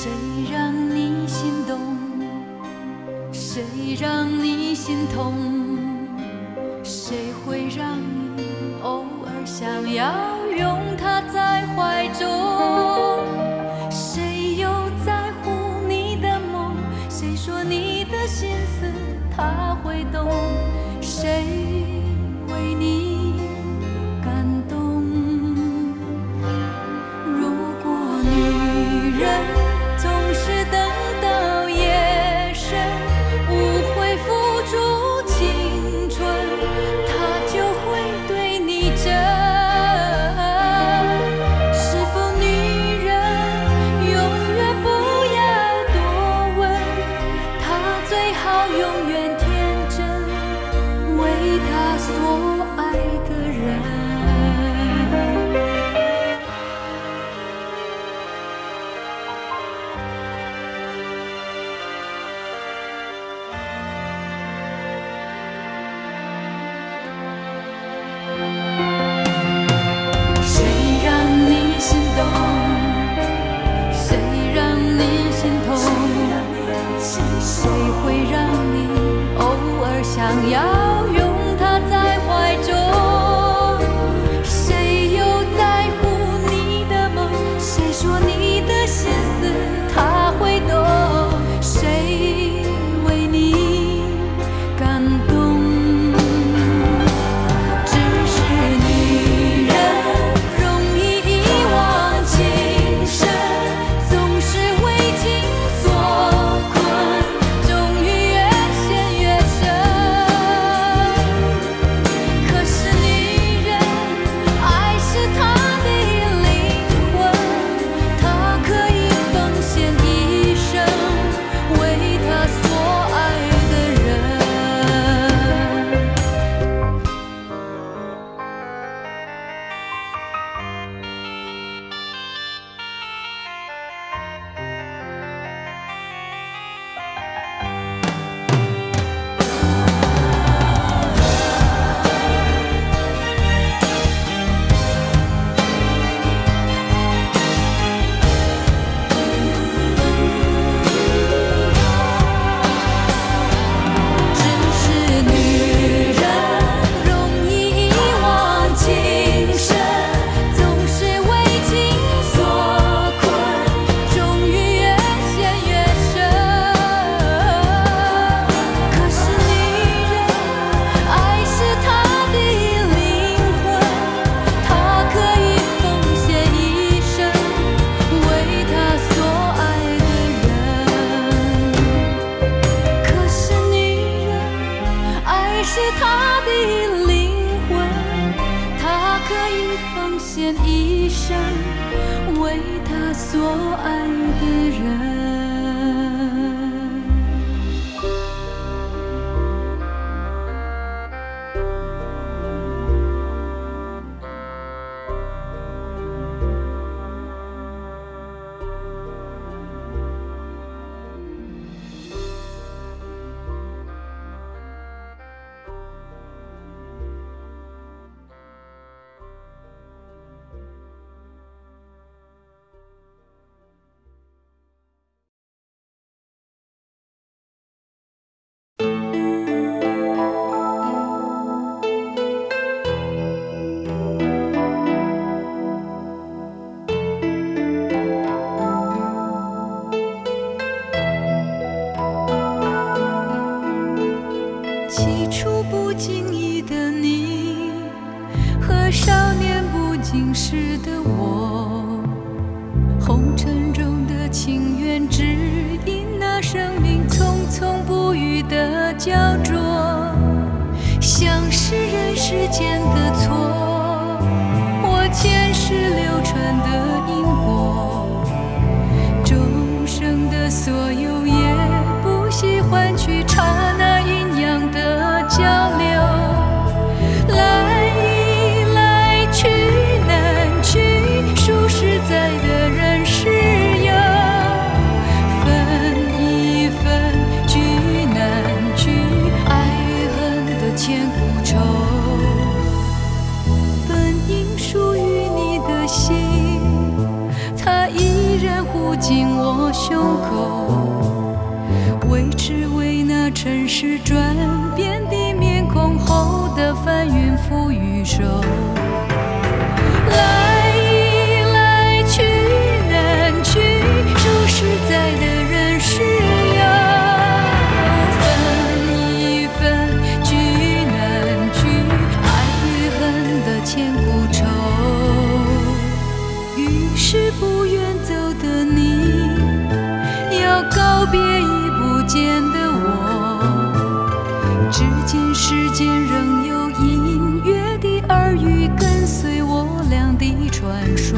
谁让你心动？谁让你心痛？谁会让你偶尔想要拥他在怀中？谁又在乎你的梦？谁说你的心思他会懂？谁为你感动？如果女人 想要拥他在怀中，谁又在乎你的梦？谁说你的心思他会懂？谁为你感动？只是女人容易一往情深，总是为情所。 奉献一生，为他所爱的人。胸口，为只为那尘世转变的面孔后的翻云覆雨手。来一来去难去，数十载的人世游，分一分聚难聚，爱与恨的千古愁。于是不愿走的你，要告别已不见的我，只见世间仍有隐约的耳语跟随我俩的传说。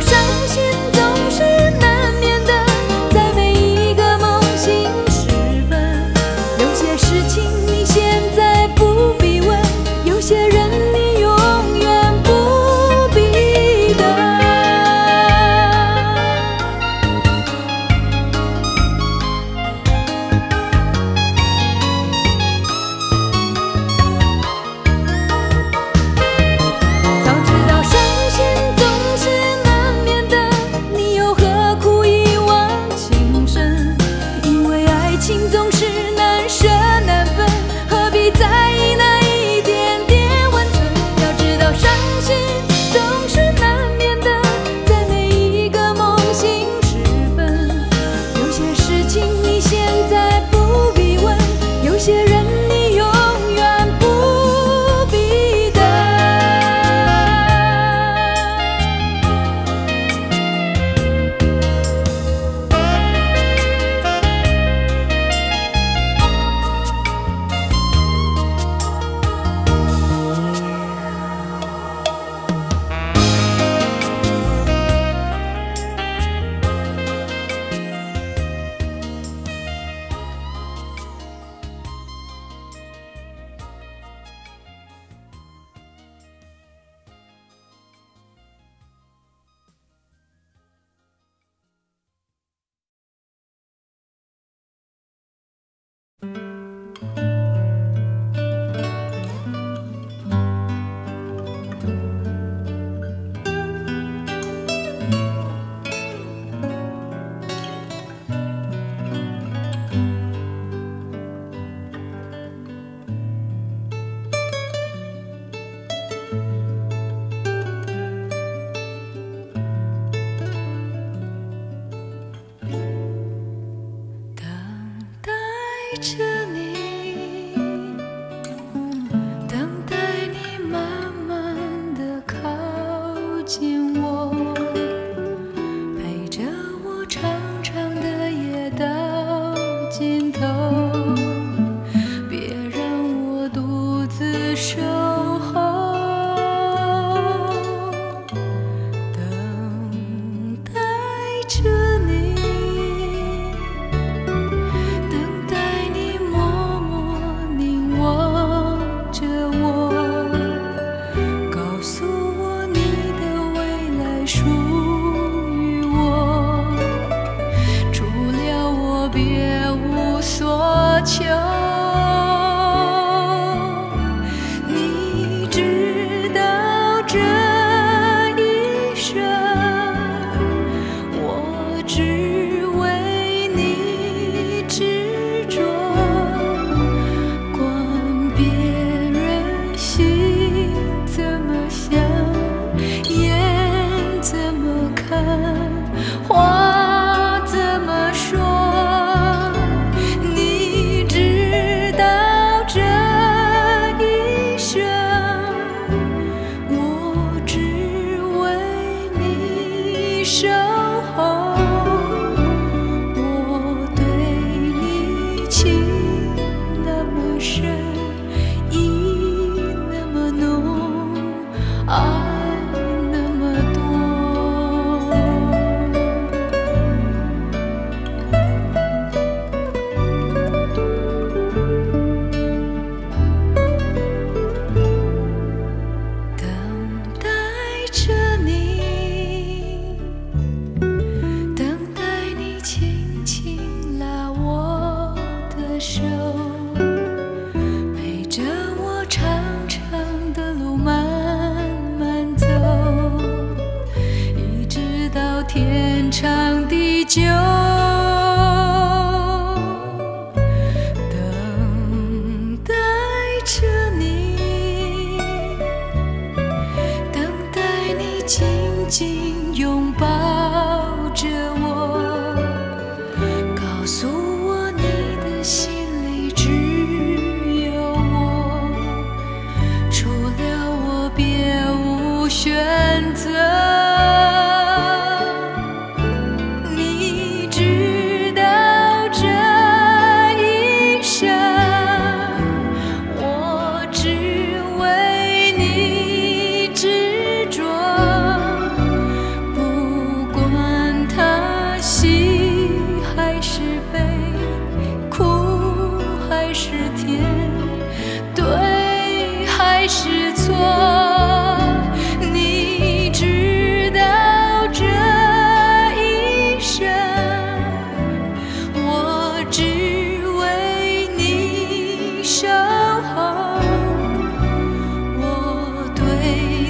伤心总。着你，等待你慢慢的靠近我，陪着我长长的夜到尽头，别让我独自守候，等待着。 求你知道这一生，我只为你执着，管别人心怎么想，眼怎么看，话怎么说。 守候，我对你情那么深，意那么浓，爱那么多，等待着你。 手陪着我长长的路慢慢走，一直到天长地久。等待着你，等待你紧紧拥抱着我，告诉我。 心里只有我，除了我别无选择。你知道这一生，我只为你执着，不管他喜还是悲。 是甜，对还是错？你知道这一生，我只为你守候。我对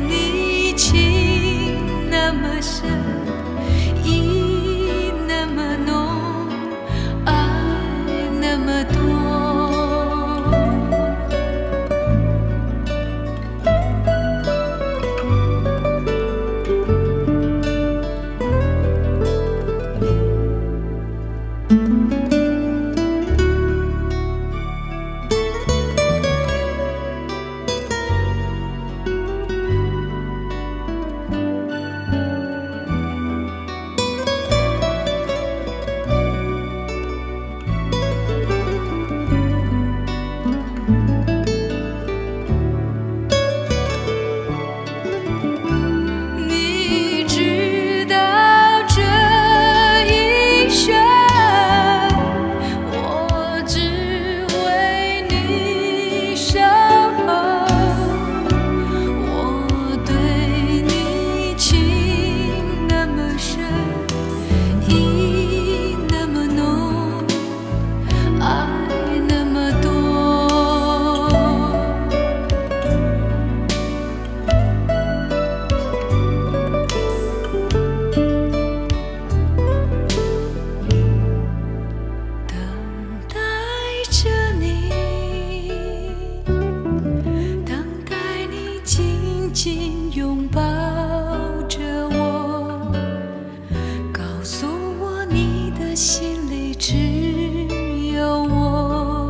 你情那么深，意那么浓，爱那么多。 紧拥抱着我，告诉我你的心里只有我。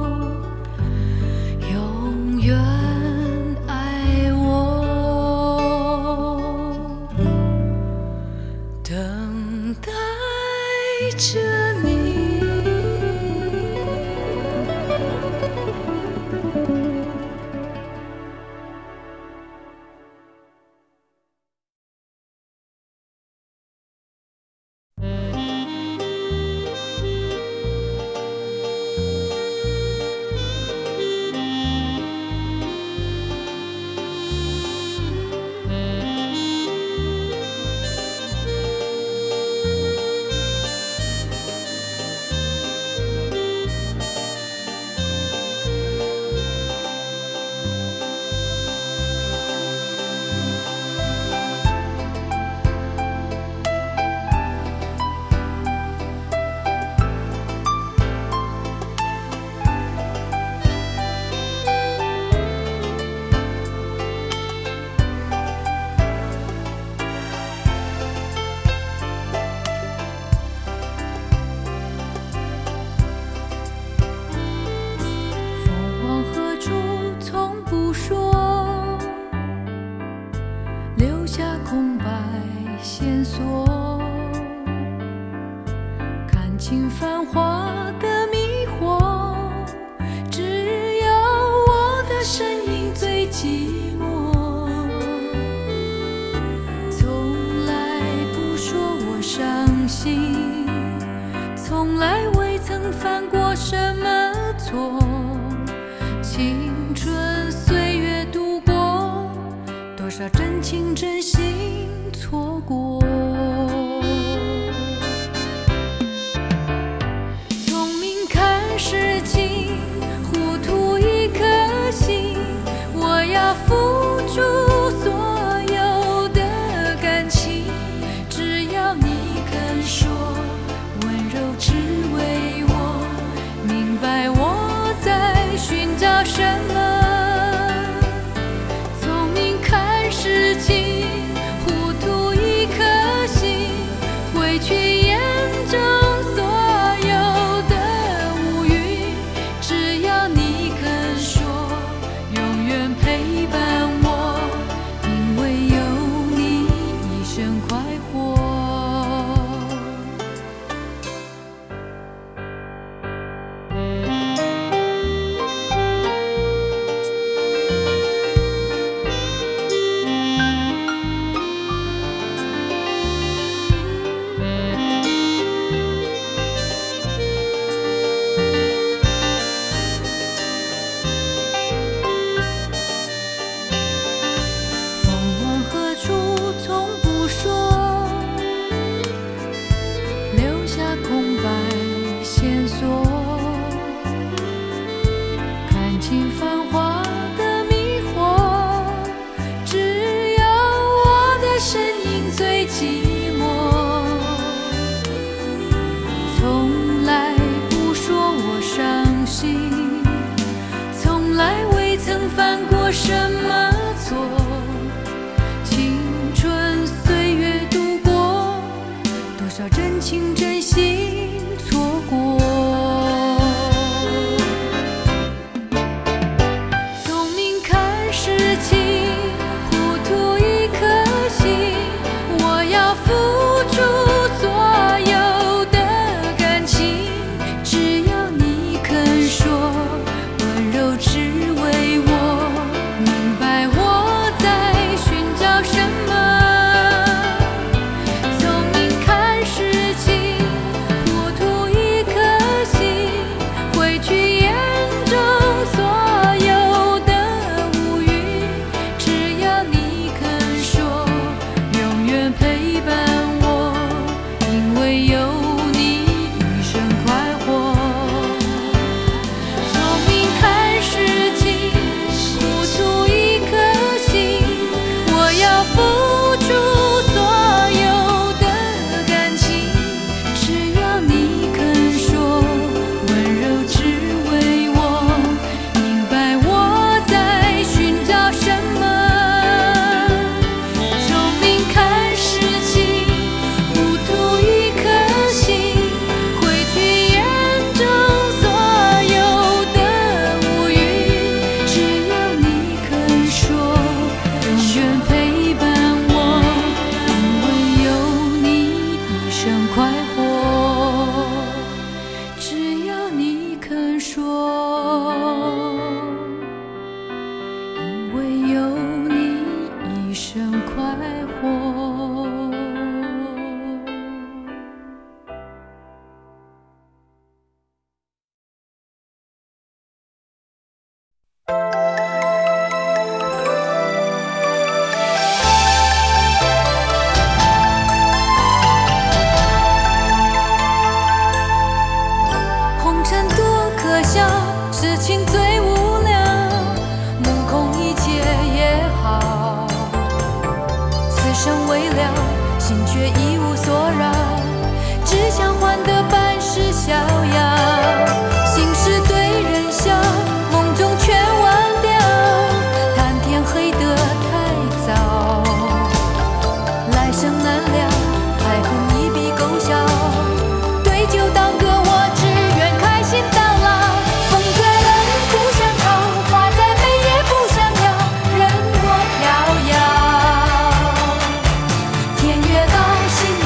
索，看尽繁华的迷惑，只有我的身影最寂寞。从来不说我伤心，从来未曾犯过什么错，青春岁月度过，多少真情真心错过。聪明看事情，糊涂一颗心，我要付出所有的感情，只要你肯说，温柔只为我，明白我在寻找什么。聪明看事情，糊涂一颗心，挥去眼中所有的乌云，只要你肯说，永远陪伴我，因为有你一生快活。犯过什么错？青春岁月度过，多少真情真心错过。聪明看事情，糊涂一颗心，我要付出所有的感情，只要你肯说，温柔只为我。心。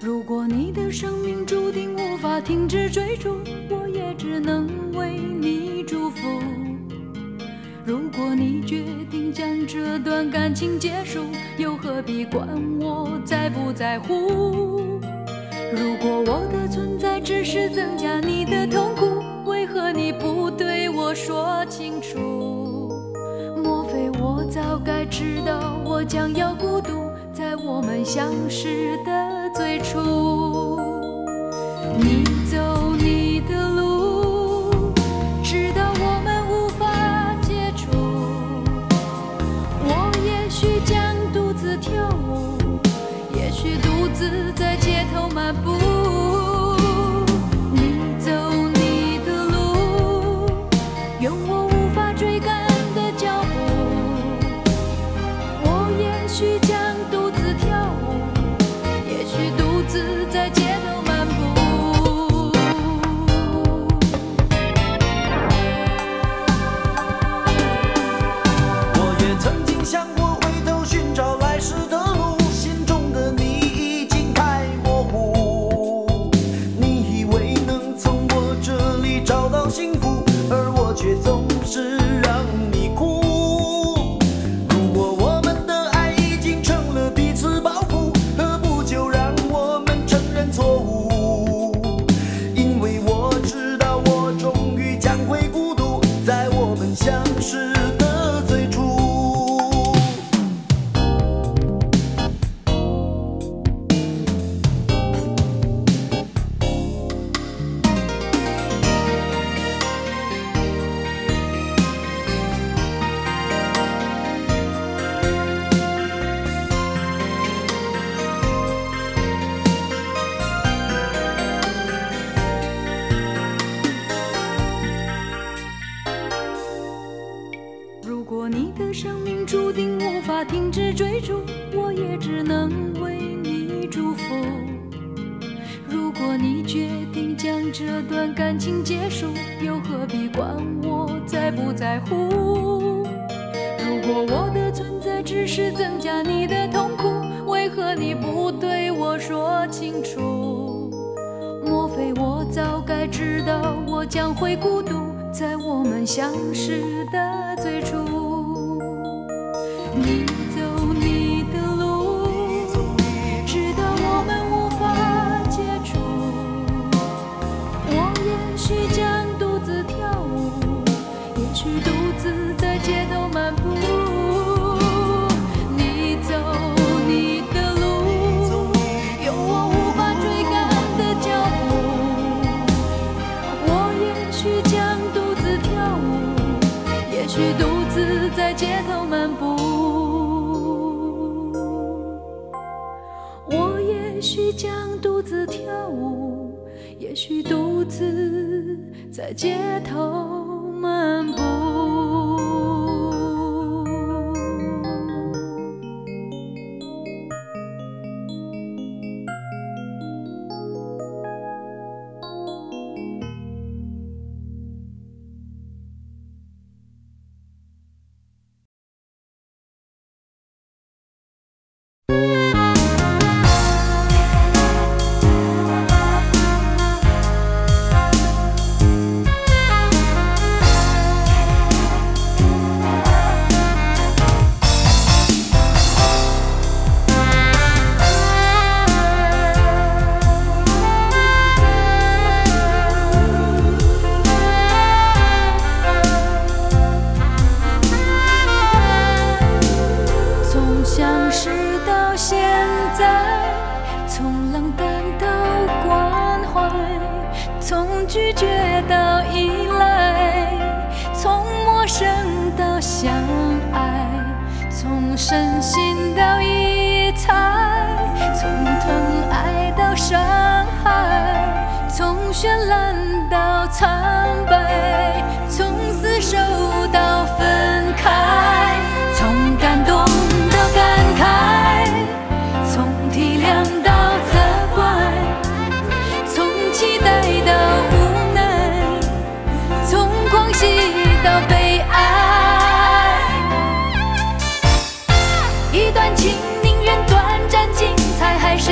如果你的生命注定无法停止追逐，我也只能为你祝福。如果你决定将这段感情结束，又何必管我在不在乎？如果我的存在只是增加你的痛苦，为何你不对我说清楚？莫非我早该知道我将要孤独，在我们相识的 最初，你走你的路，直到我们无法接触。我也许将独自跳舞，也许独自在街头漫步。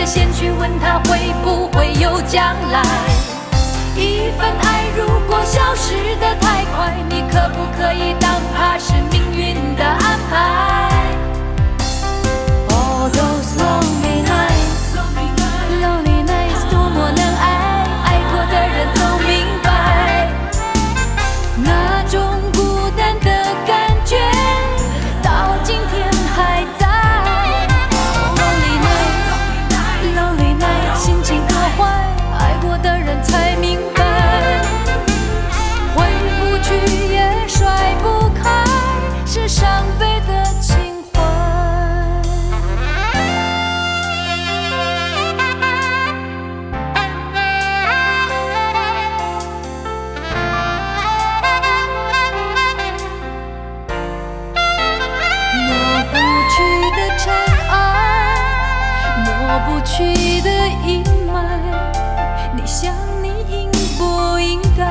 先去问他会。将来。一份爱如果消失得太快，你可不可以当它是命运的安排 ？All those lonely nights, lonely nights， 多么难挨，爱过的人都明白，那种孤单的感觉，到今天还在。 的人才明白，回不去也甩不开，是伤悲的情怀。抹不去的尘埃，抹不去的阴霾。 你想你应不应该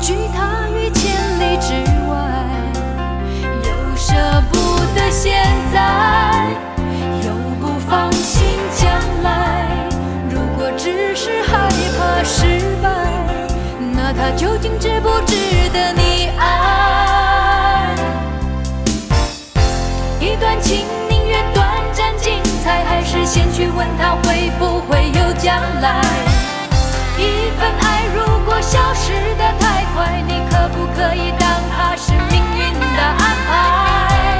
拒他于千里之外？又舍不得现在，又不放心将来。如果只是害怕失败，那他究竟值不值得你爱？一段情。 还是先去问他会不会有将来。一份爱如果消失得太快，你可不可以当它是命运的安排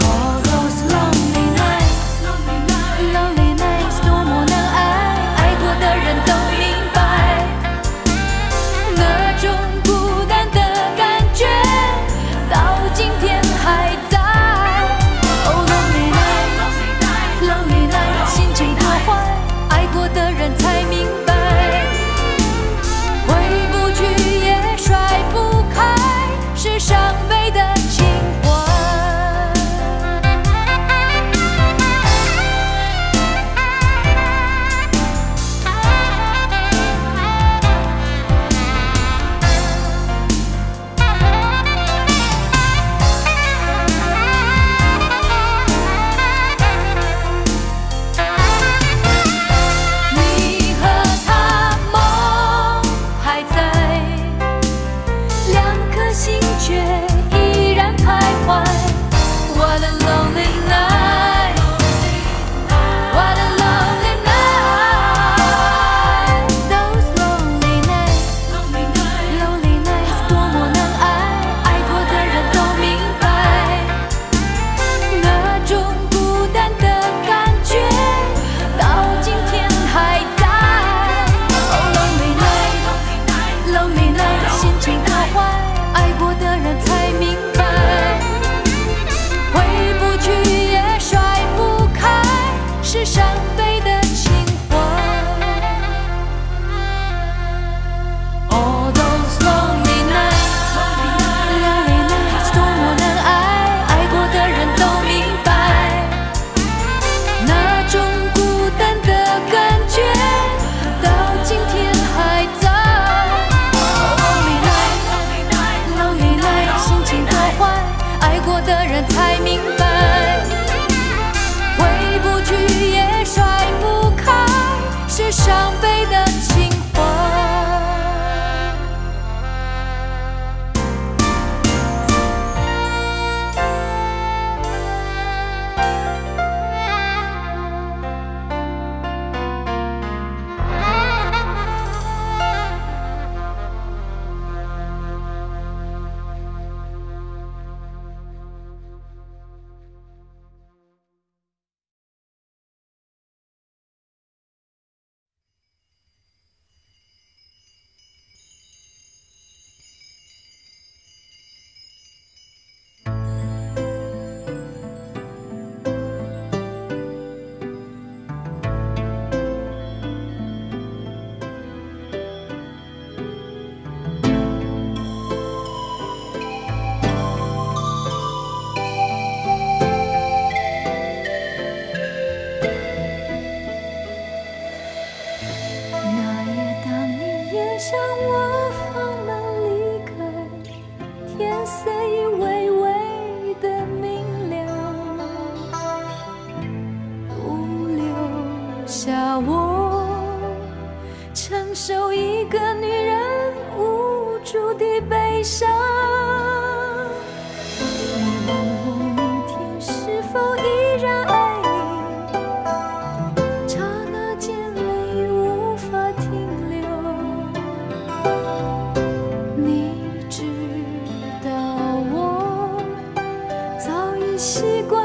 ？All those lonely nights, lonely nights， 多么难挨，爱过的人都明白，那种孤单的感觉，到今天还在。 的人才明白，回不去也甩不开，是伤悲的情怀。下我。承受一个女人无助的悲伤。你问我明天是否依然爱你，刹那间泪无法停留。你知道我早已习惯。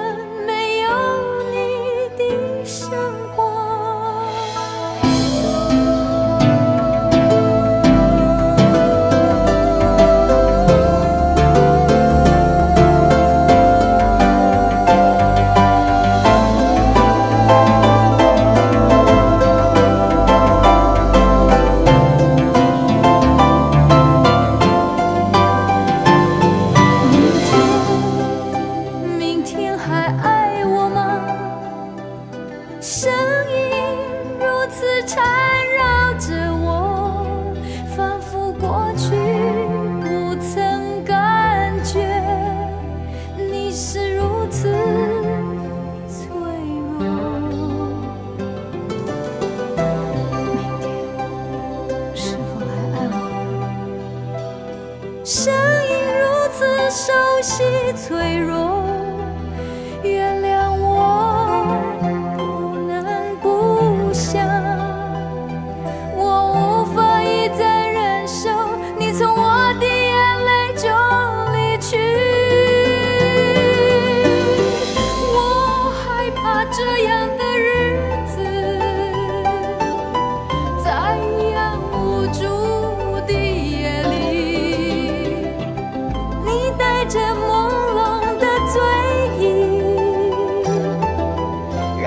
声音如此缠绕着我，反复过去不曾感觉，你是如此脆弱。明天是否还爱我？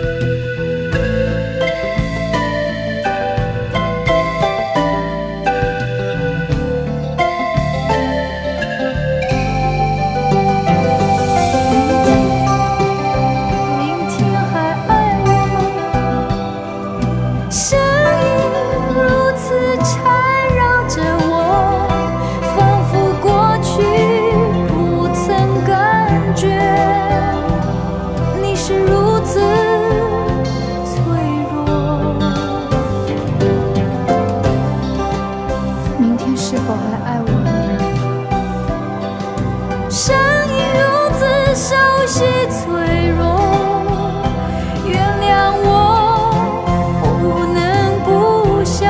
声音如此熟悉脆弱，原谅我。 是否还爱我呢？声音如此熟悉脆弱，原谅我不能不想，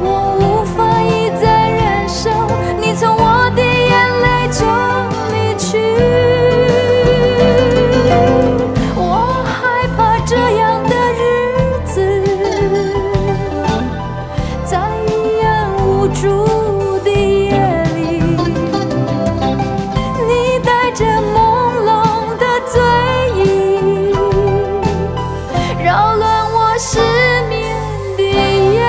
我无法一再忍受你从我的眼泪中离去，我害怕这样的日子在。 住的夜里，你带着朦胧的醉意，扰乱我失眠的夜。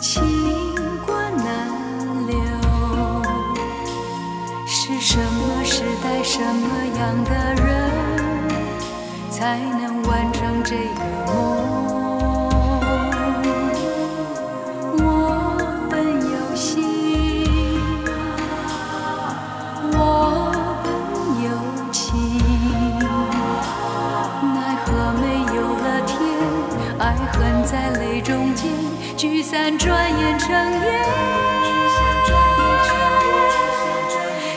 情关难留，是什么时代、什么样的人，才能完成这个梦？ 爱恨在泪中间，聚散转眼成烟。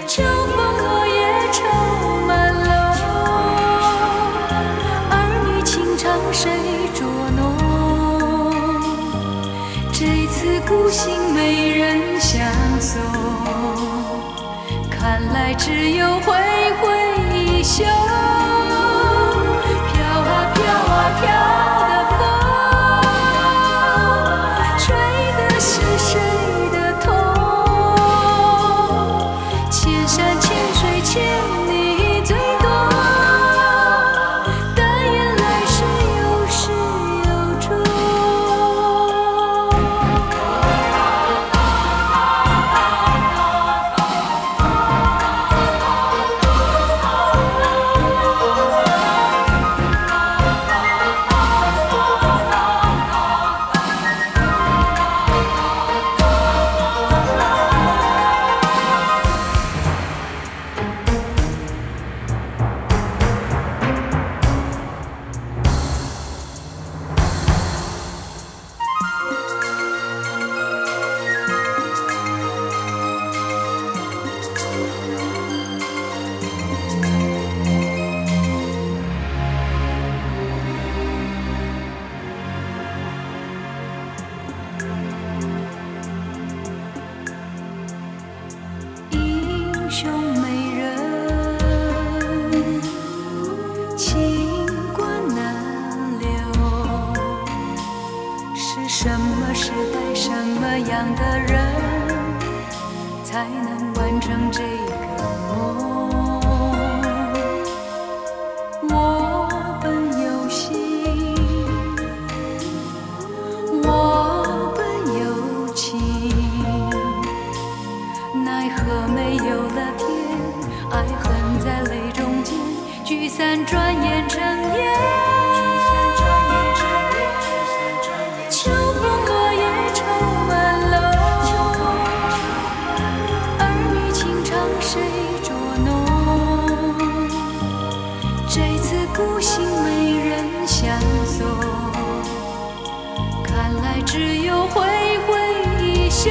秋风落叶愁满楼，儿女情长谁捉弄？这次孤行没人相送，看来只有挥挥衣袖。 英雄美人，情关难留。是什么时代、什么样的人，才能完成这个梦？我本有心，我本有情，奈何没有了。 爱恨在泪中间，聚散转眼成烟。秋风落叶愁满楼，儿女情长谁捉弄？这次孤行没人相送，看来只有挥挥衣袖。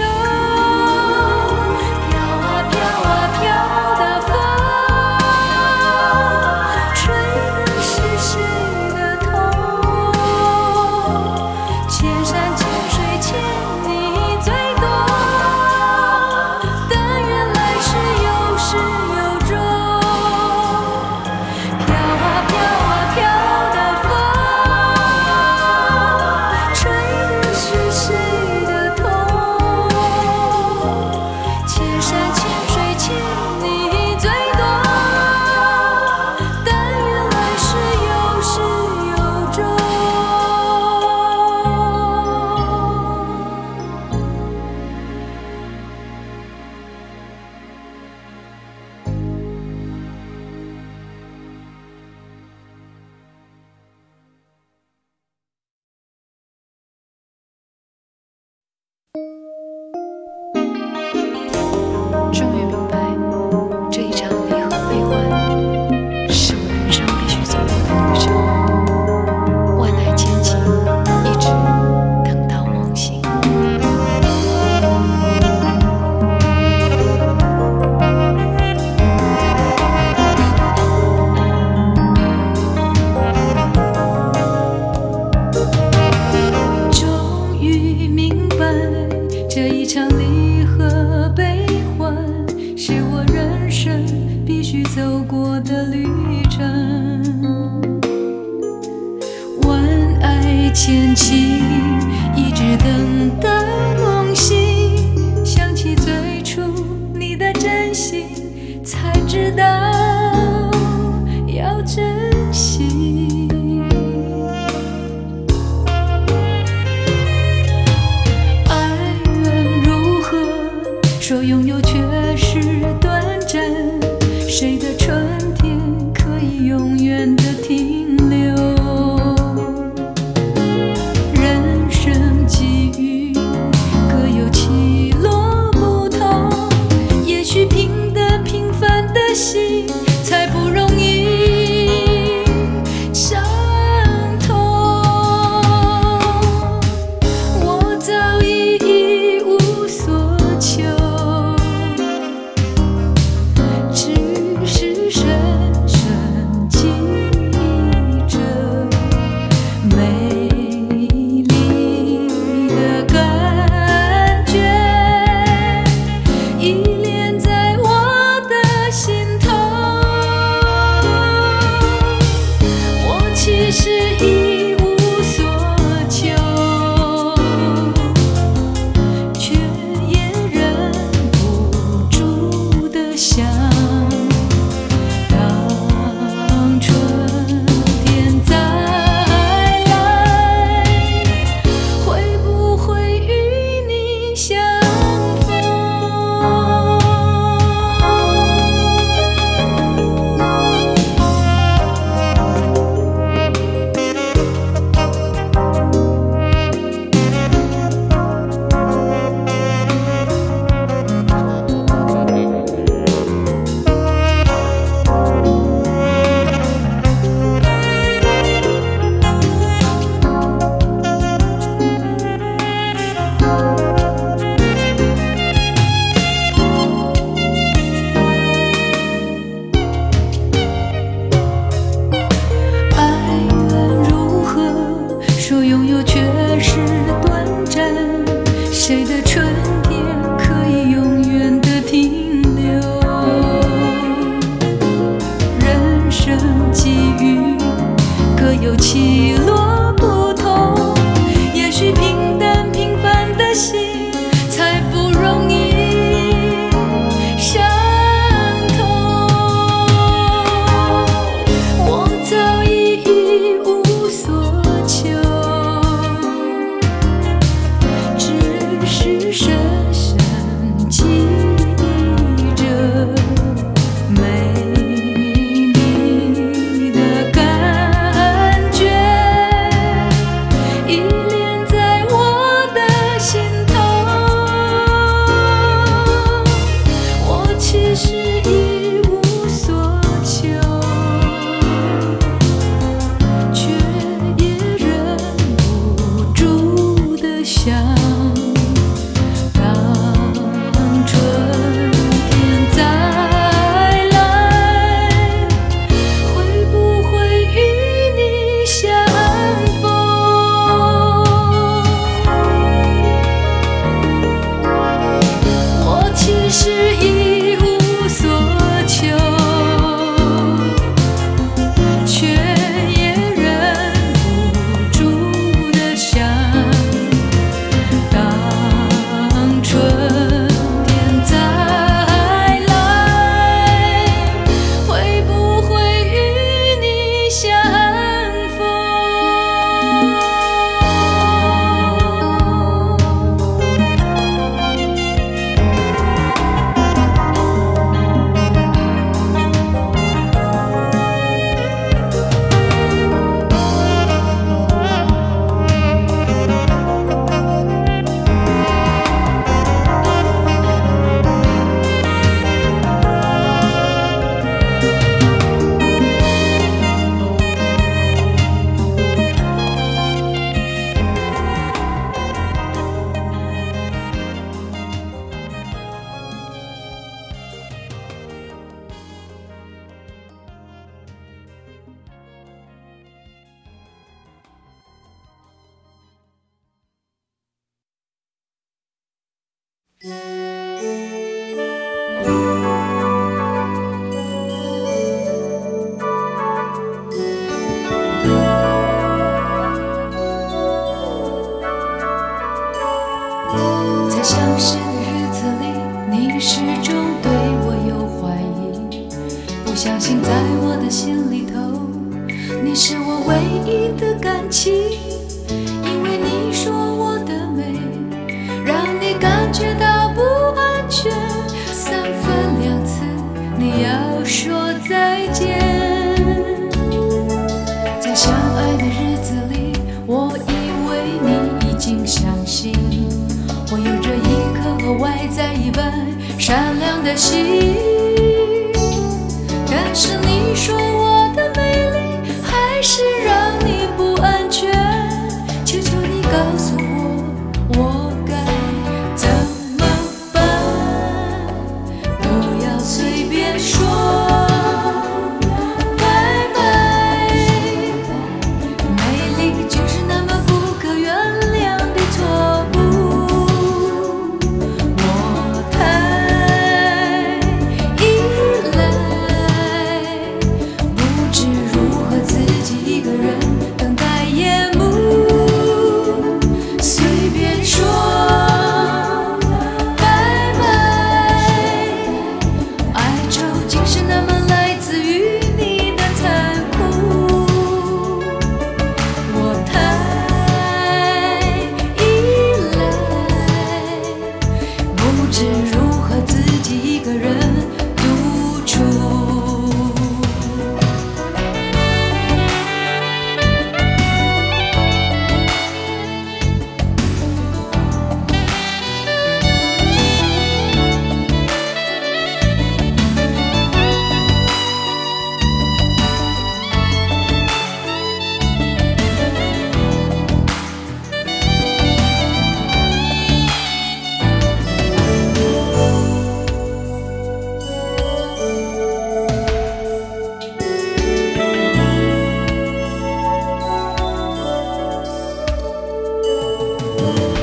前行，一直等到梦醒。想起最初你的真心，才知道要珍惜。爱在相识的日子里，你始终对我有怀疑，不相信在我的心里头，你是我唯一的感情。因为你说我的美，让你感觉到不安全，3分2次你要说再见。在相爱的日子里，我以为你已经相信我有着一颗和外在一般善良的心，但是你说我的美丽还是让你不安全。求求你告诉我，我该怎么办？不要随便说拜拜，美丽就是那么不可原谅的错误。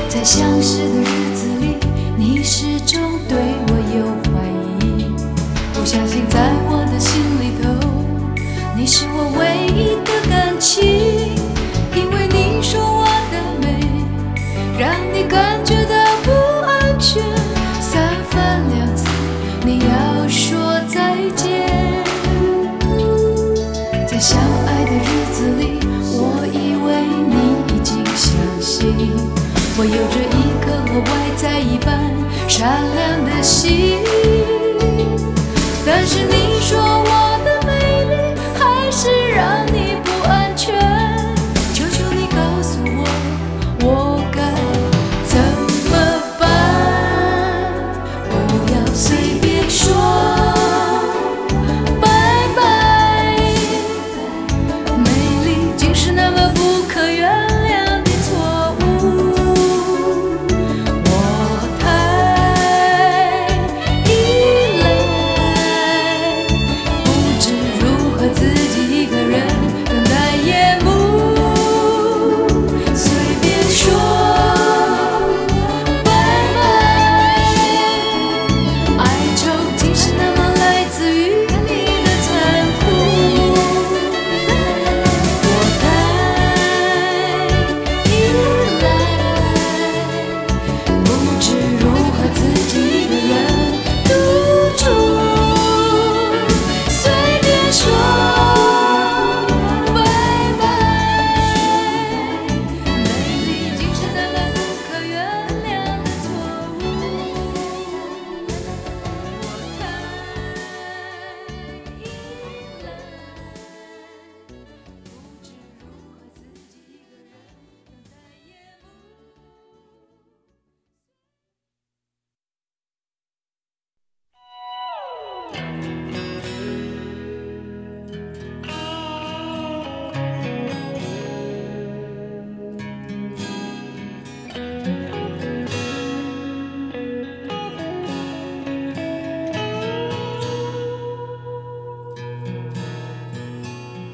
在相识的日子里，你始终对我有怀疑，不相信在我的心里头，你是我唯一的感情。因为你说我的美，让你感觉到不安全，3番2次你要说再见。在相爱的日子里，我以为你已经相信我有着一颗和外在一般善良的心，但是你说我的美丽还是让你不安全。求求你告诉我，我该怎么办？不要随便说拜拜，美丽竟是那么不可原谅。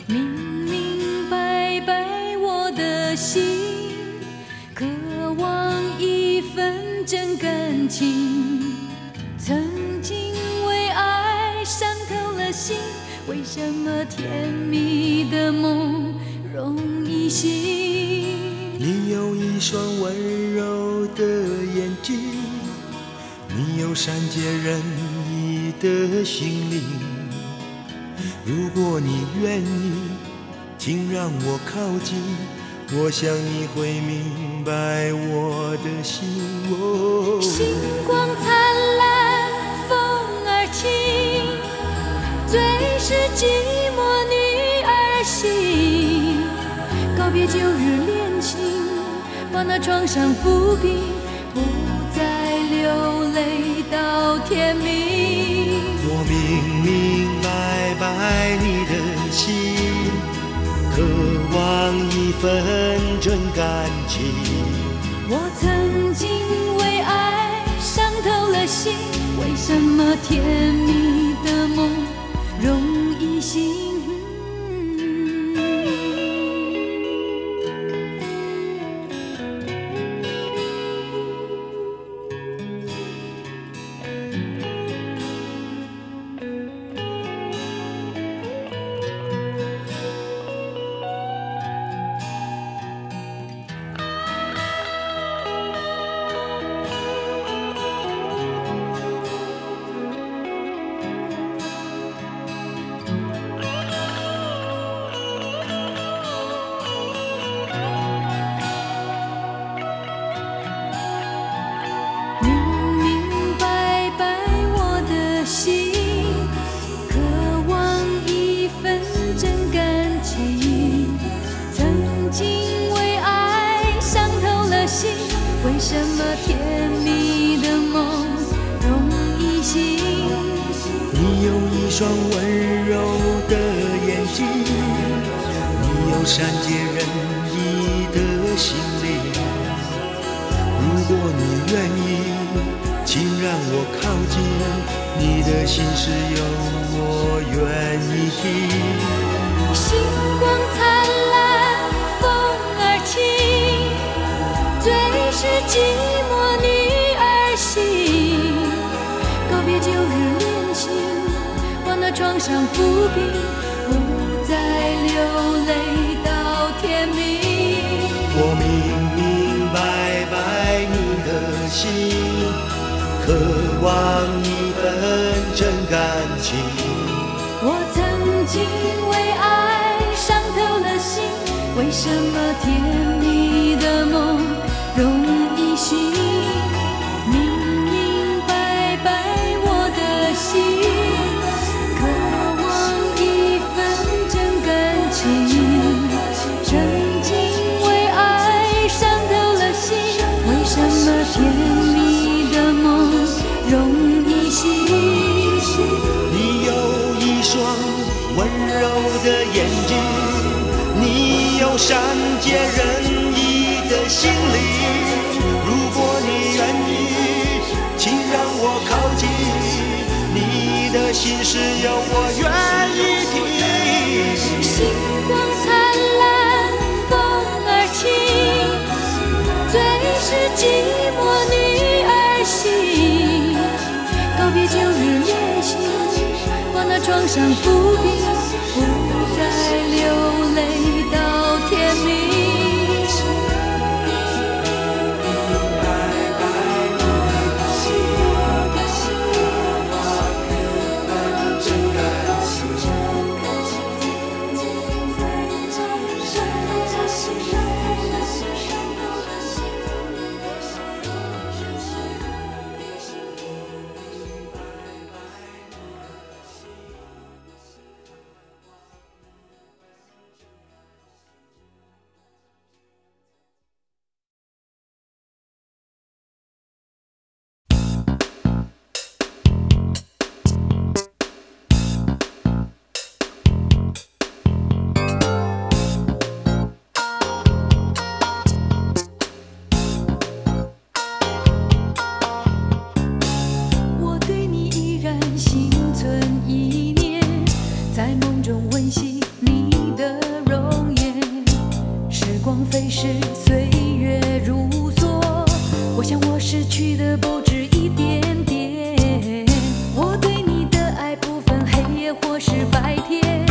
明明白白我的心，渴望一份份真感情，曾经为爱伤透了心。为什么甜蜜的梦容易醒？你有一双温柔的眼睛，你有善解人意的心灵。如果你愿意，请让我靠近，我想你会明白我的心。哦，星光灿烂，风儿轻，最是寂寞女儿心。告别旧日恋情，把那创伤抚平，不再流泪到天明。我明明白白你的心，渴望一份真感情。我曾经为爱伤透了心，为什么甜蜜的梦容易醒？为什么甜蜜的梦容易醒？你有一双温柔的眼睛，你有善解人意的心灵。如果你愿意，请让我靠近，你的心事有我愿意听。星光灿烂，风儿轻，最是寂寞女儿心。告别旧日恋情，把那创伤抚平，不再流泪到天明。我明明白白你的心，渴望一份真感情。我曾经为爱伤透了心，为什么甜蜜的梦容易醒？明明白白我的心，渴望一份真感情。曾经为爱伤透了心，为什么甜蜜的梦容易醒？你有一双温柔的眼睛，你有善解人意的心灵。心事有我愿意听。星光灿烂，风儿轻，最是寂寞女儿心。告别旧日恋情，把那创伤抚平，不再流泪到天明。我想我失去的不止一点点，我对你的爱不分黑夜或是白天，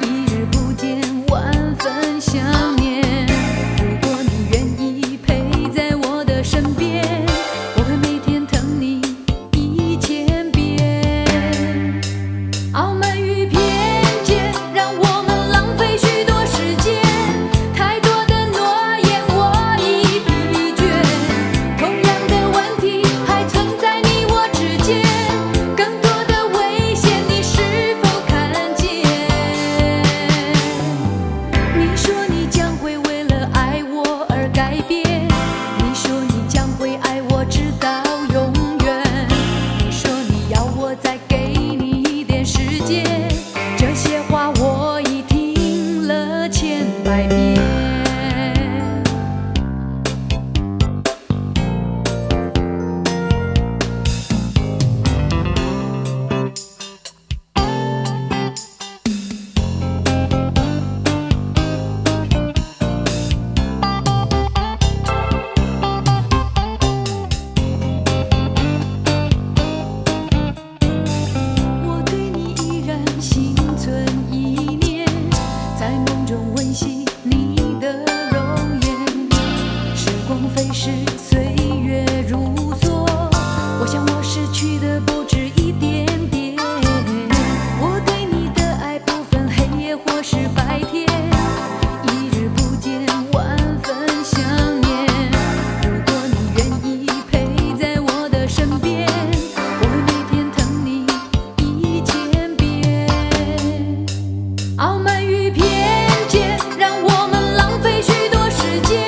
一日不见万分想念。如果你愿意陪在我的身边，我会每天疼你1000遍。傲慢与偏见让我们浪费许多时间。 岁月如梭，我想我失去的不止一点点。我对你的爱不分黑夜或是白天，一日不见万分想念。如果你愿意陪在我的身边，我会每天疼你1000遍。傲慢与偏见让我们浪费许多时间。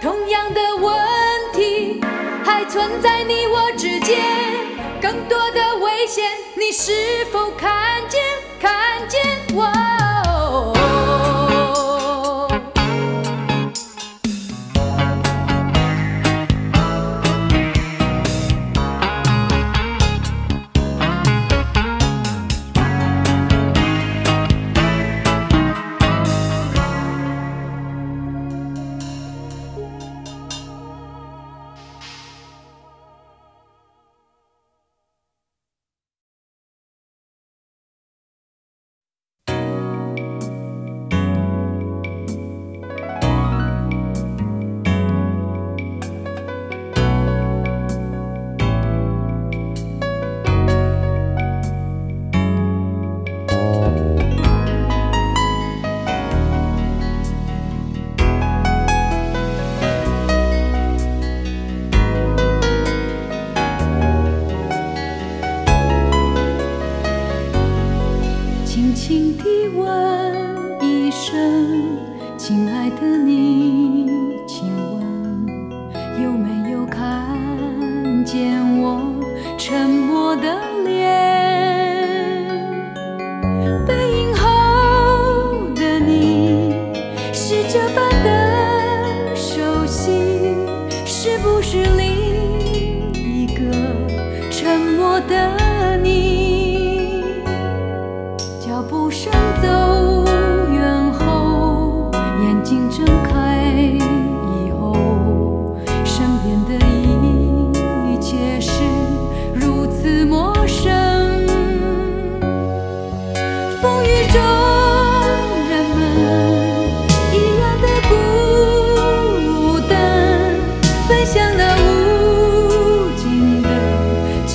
同样的问题还存在你我之间，更多的危险，你是否看见？看见我。像那无尽的长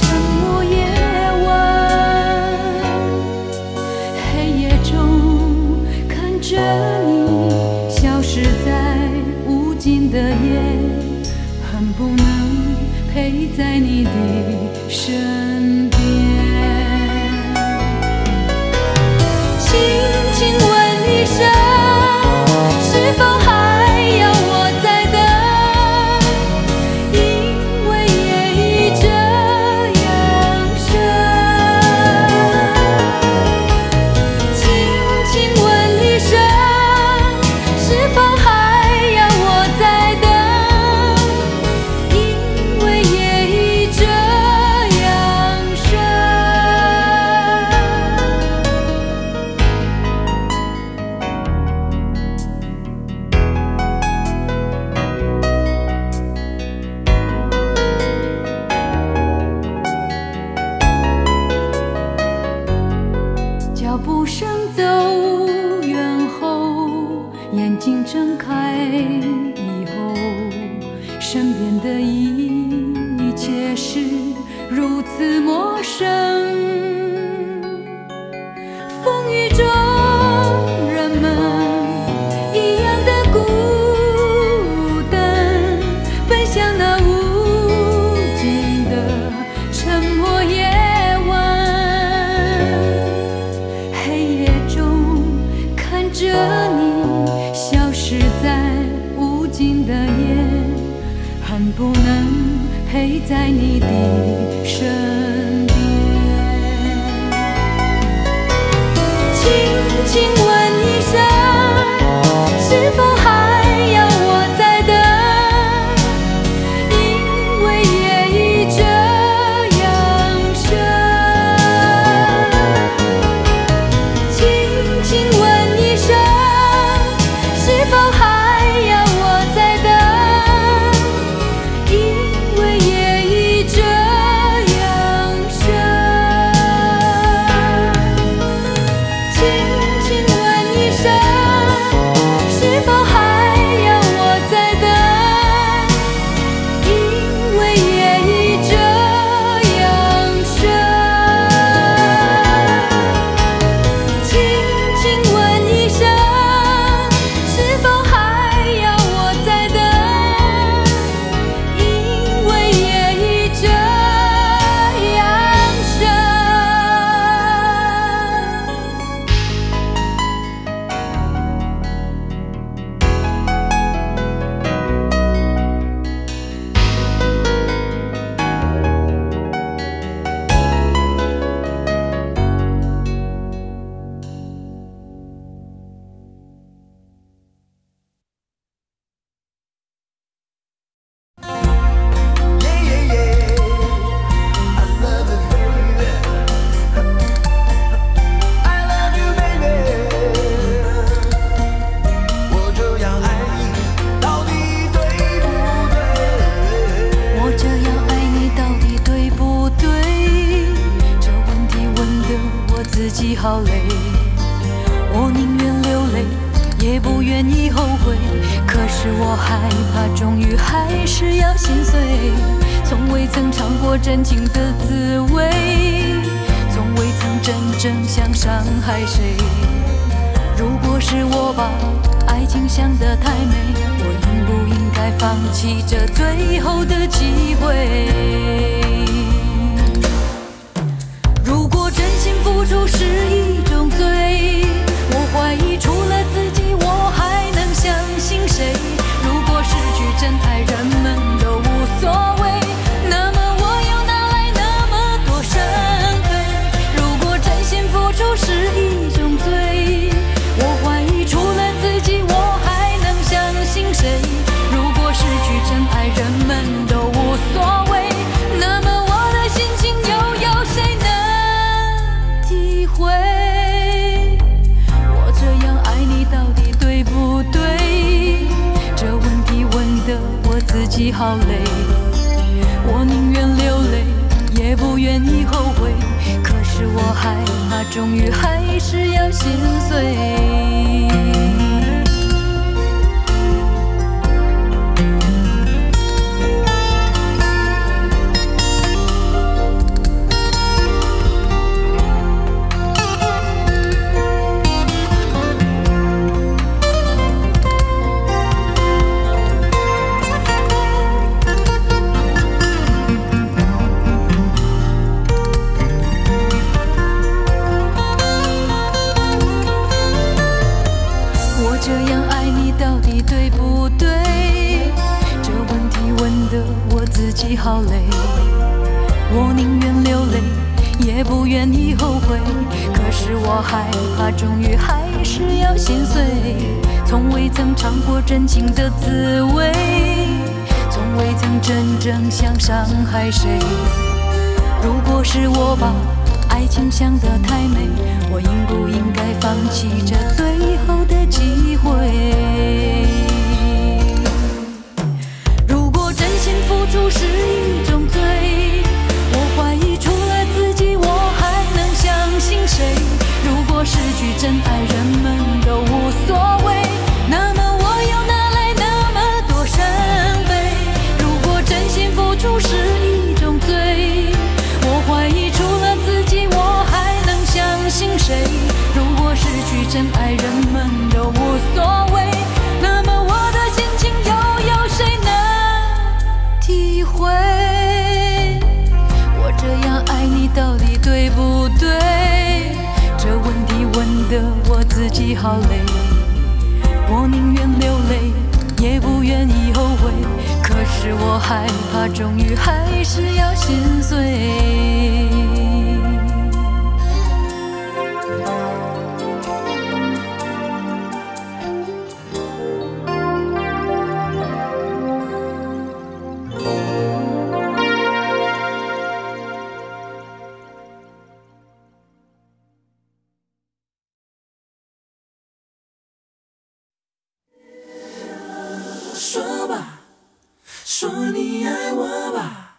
此陌生。风雨中，人们一样的孤单，奔向那无尽的沉默夜晚。黑夜中，看着你消失在无尽的夜，恨不能 陪在你的身边，轻轻问一声，是否还要我再等？因为夜已这样深。轻轻问一声，是否还要我再等？ 好累，我宁愿流泪，也不愿意后悔。可是我害怕，终于还是要心碎。从未曾尝过真情的滋味，从未曾真正想伤害谁。如果是我把爱情想得太美，我应不应该放弃这最后的机会？ 幸付出是一种罪，我怀疑除了自己，我还能相信谁？如果失去真爱，人们都无所谓，那么我又哪来那么多伤悲？如果真心付出是一种罪，我怀疑除了自己，我还能相信谁？如果失去真爱，人们都无所谓，那么我的心情又有谁能 体会，我这样爱你到底对不对？这问题问得我自己好累，我宁愿流泪，也不愿意后悔。可是我害怕，终于还是要心碎。 好累，我宁愿流泪，也不愿意后悔。可是我害怕，终于还是要心碎。从未曾尝过真情的滋味，从未曾真正想伤害谁。如果是我把爱情想得太美，我应不应该放弃这最后的机会？ 付出是一种罪，我怀疑除了自己，我还能相信谁？如果失去真爱，人们都无所谓，那么我又哪来那么多伤悲？如果真心付出是一种罪，我。谁？如果失去真爱，人们都无所谓，那么我的心情又有谁能体会？我这样爱你到底对不对？这问题问得我自己好累，我宁愿流泪，也不愿意后悔。可是我害怕，终于还是要心碎。 说你爱我吧。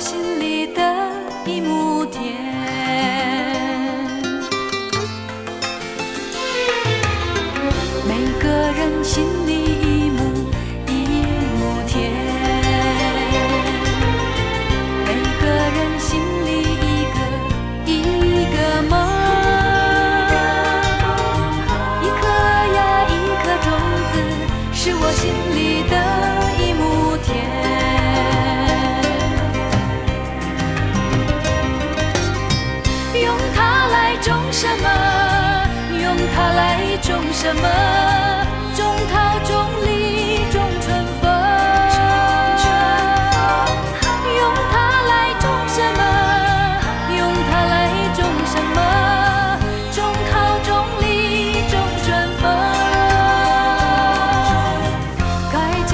心里的一亩田。每个人心里一亩田，每个人心里一个梦，一颗呀一颗种子，是我心里的。 什么？用它来种什么？种桃，种李，种春风。用它来种什么？用它来种什么？种桃，种李，种春风。该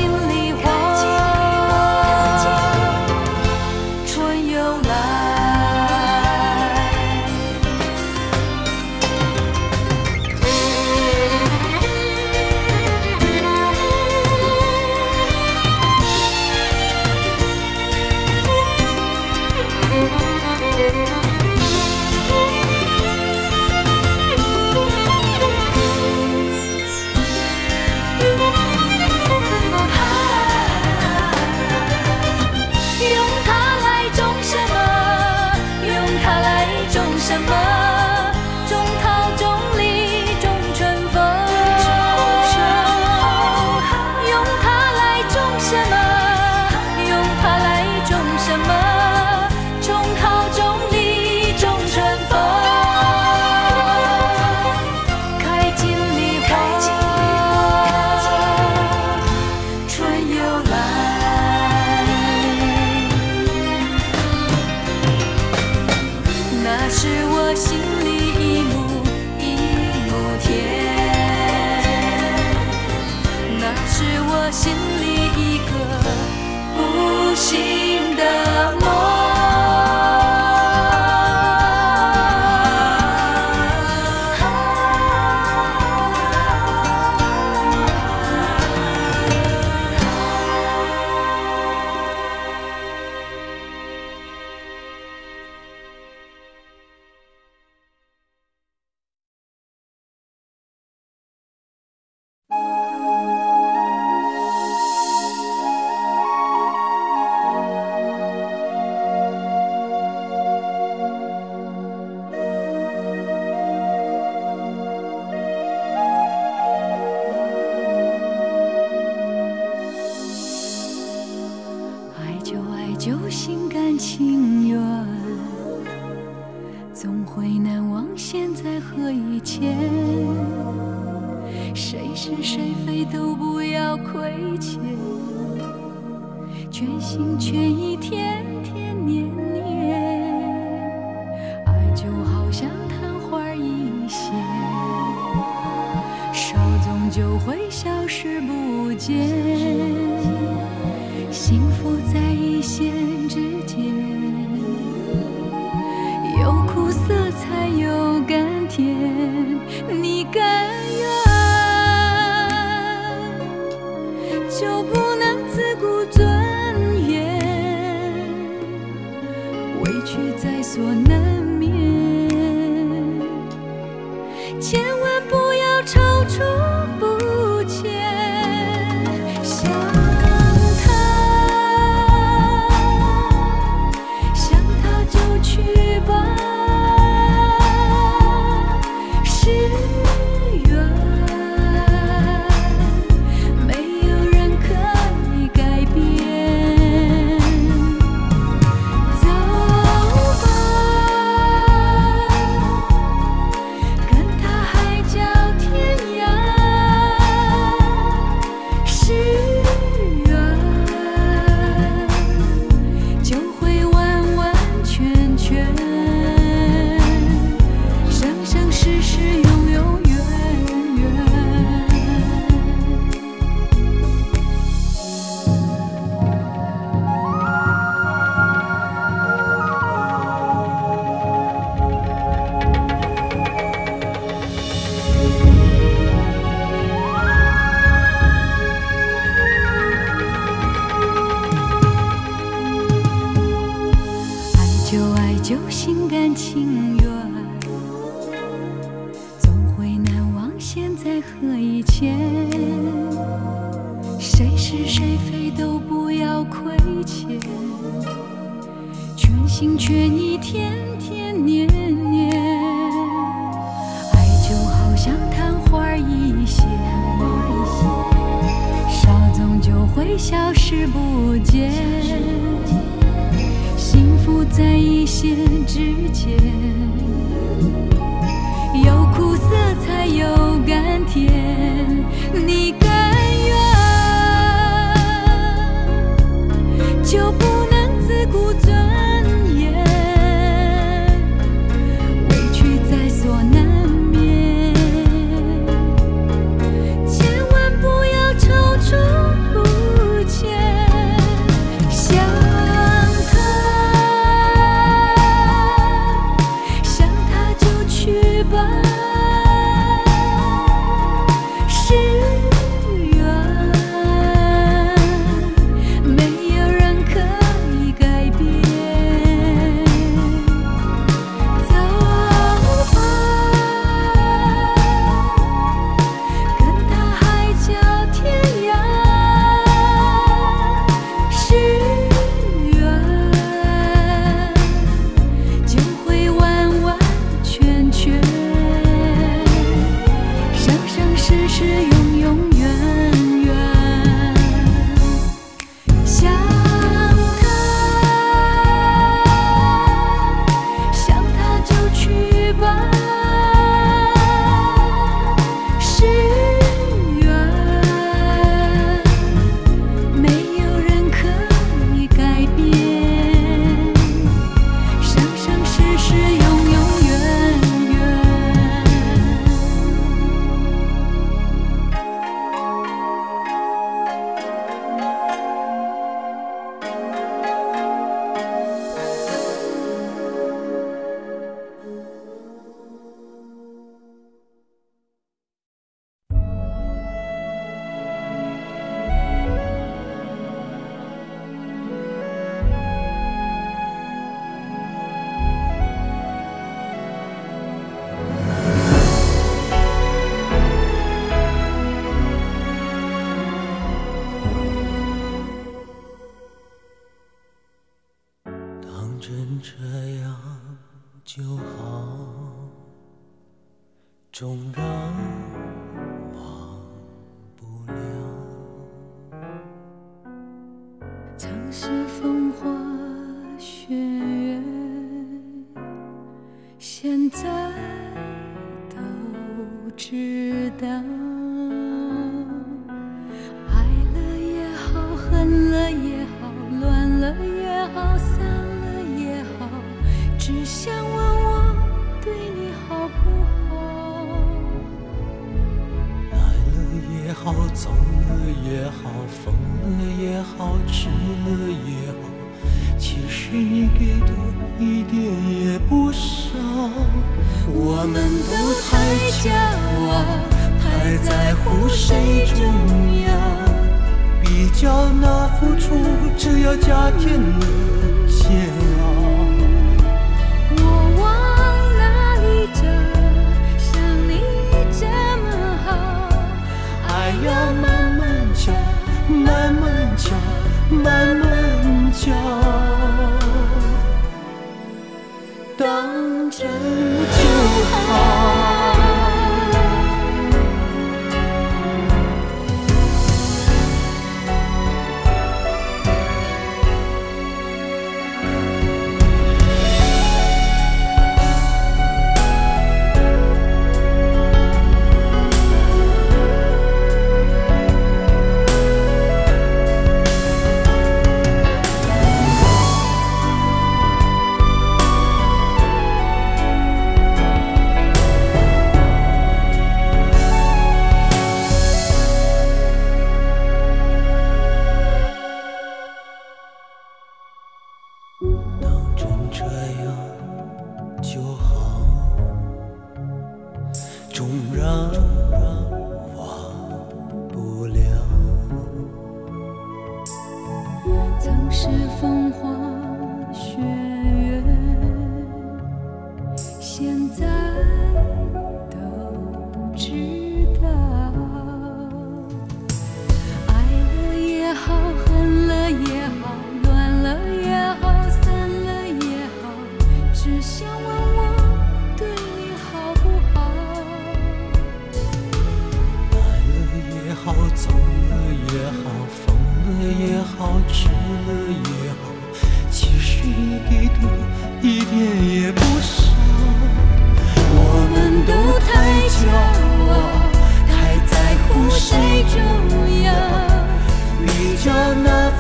尽力我，春又来。 心里一个不幸的梦。旧心甘情愿，总会难忘现在和以前。谁是谁非都不要亏欠，全心全意，天天年年。爱就好像昙花一现，手总就会消失不见。 幸福在一线之间，有苦涩才有甘甜。你甘愿，就不能自顾尊严，委屈在所难免。千万不要踌躇。心却一天天年年。爱就好像昙花一现，伤总就会消失不见。幸福在一线之间，有苦涩才有甘甜。你甘愿，就不能自顾尊。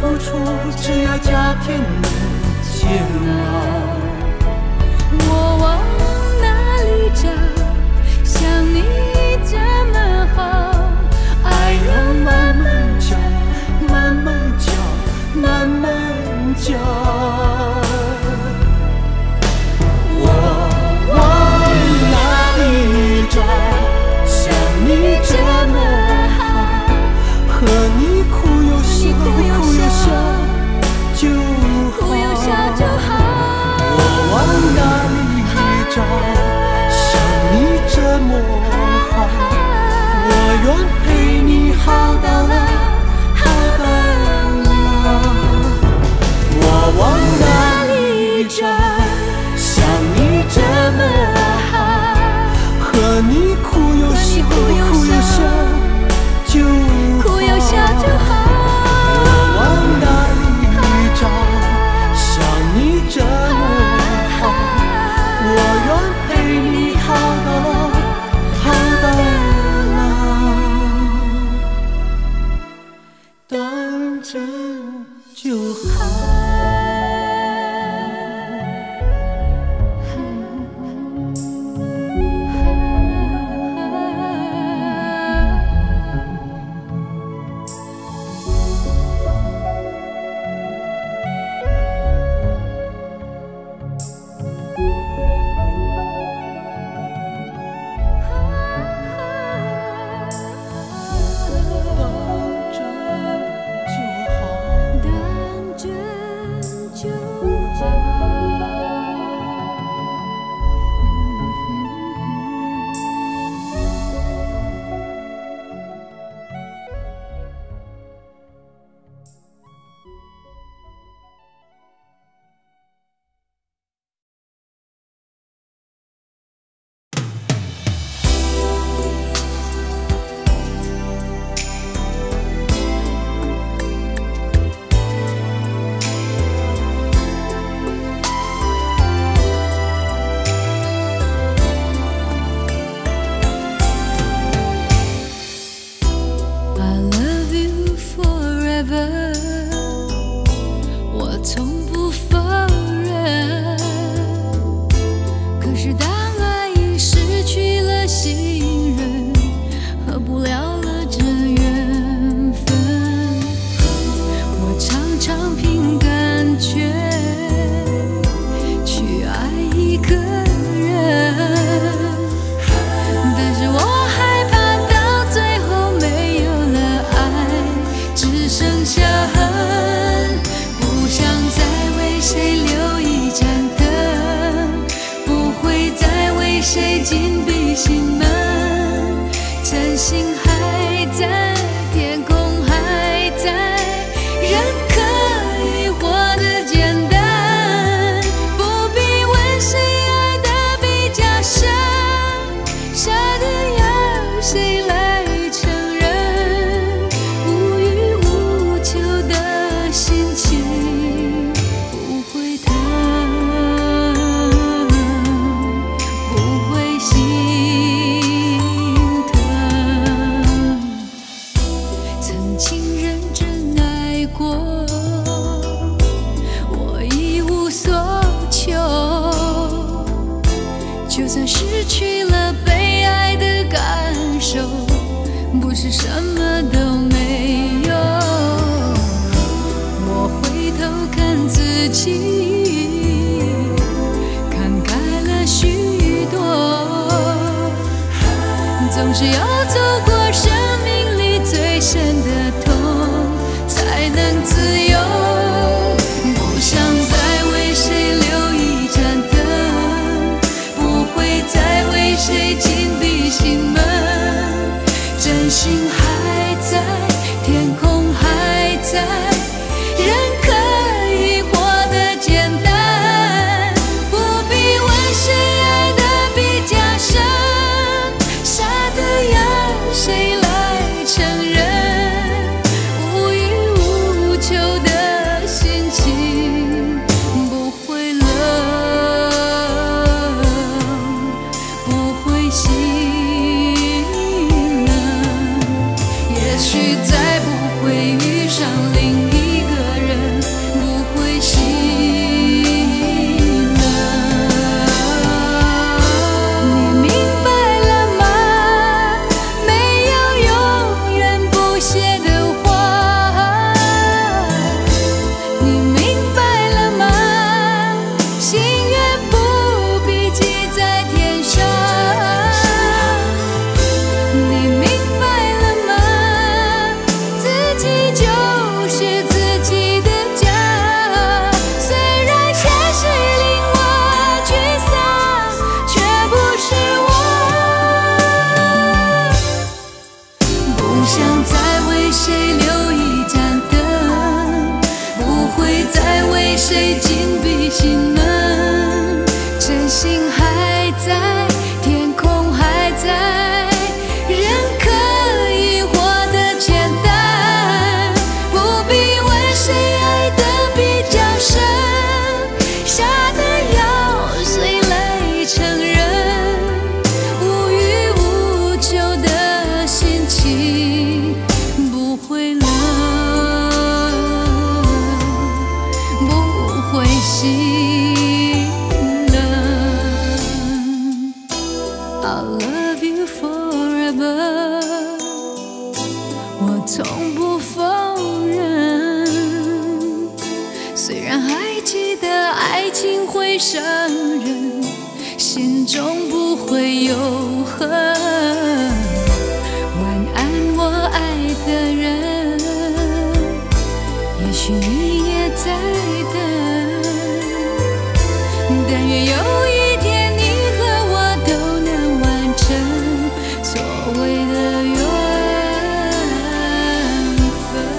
付出，只要加添你煎熬。我往哪里找？像你这么好，爱要慢慢找，慢慢找，慢慢找。 不必问谁爱的比较深，傻的要。回了，不会醒了。I love you forever， 我从不否认。虽然还记得爱情会伤人，心中不会有恨。 也许你也在等，但愿有一天你和我都能完成所谓的缘分。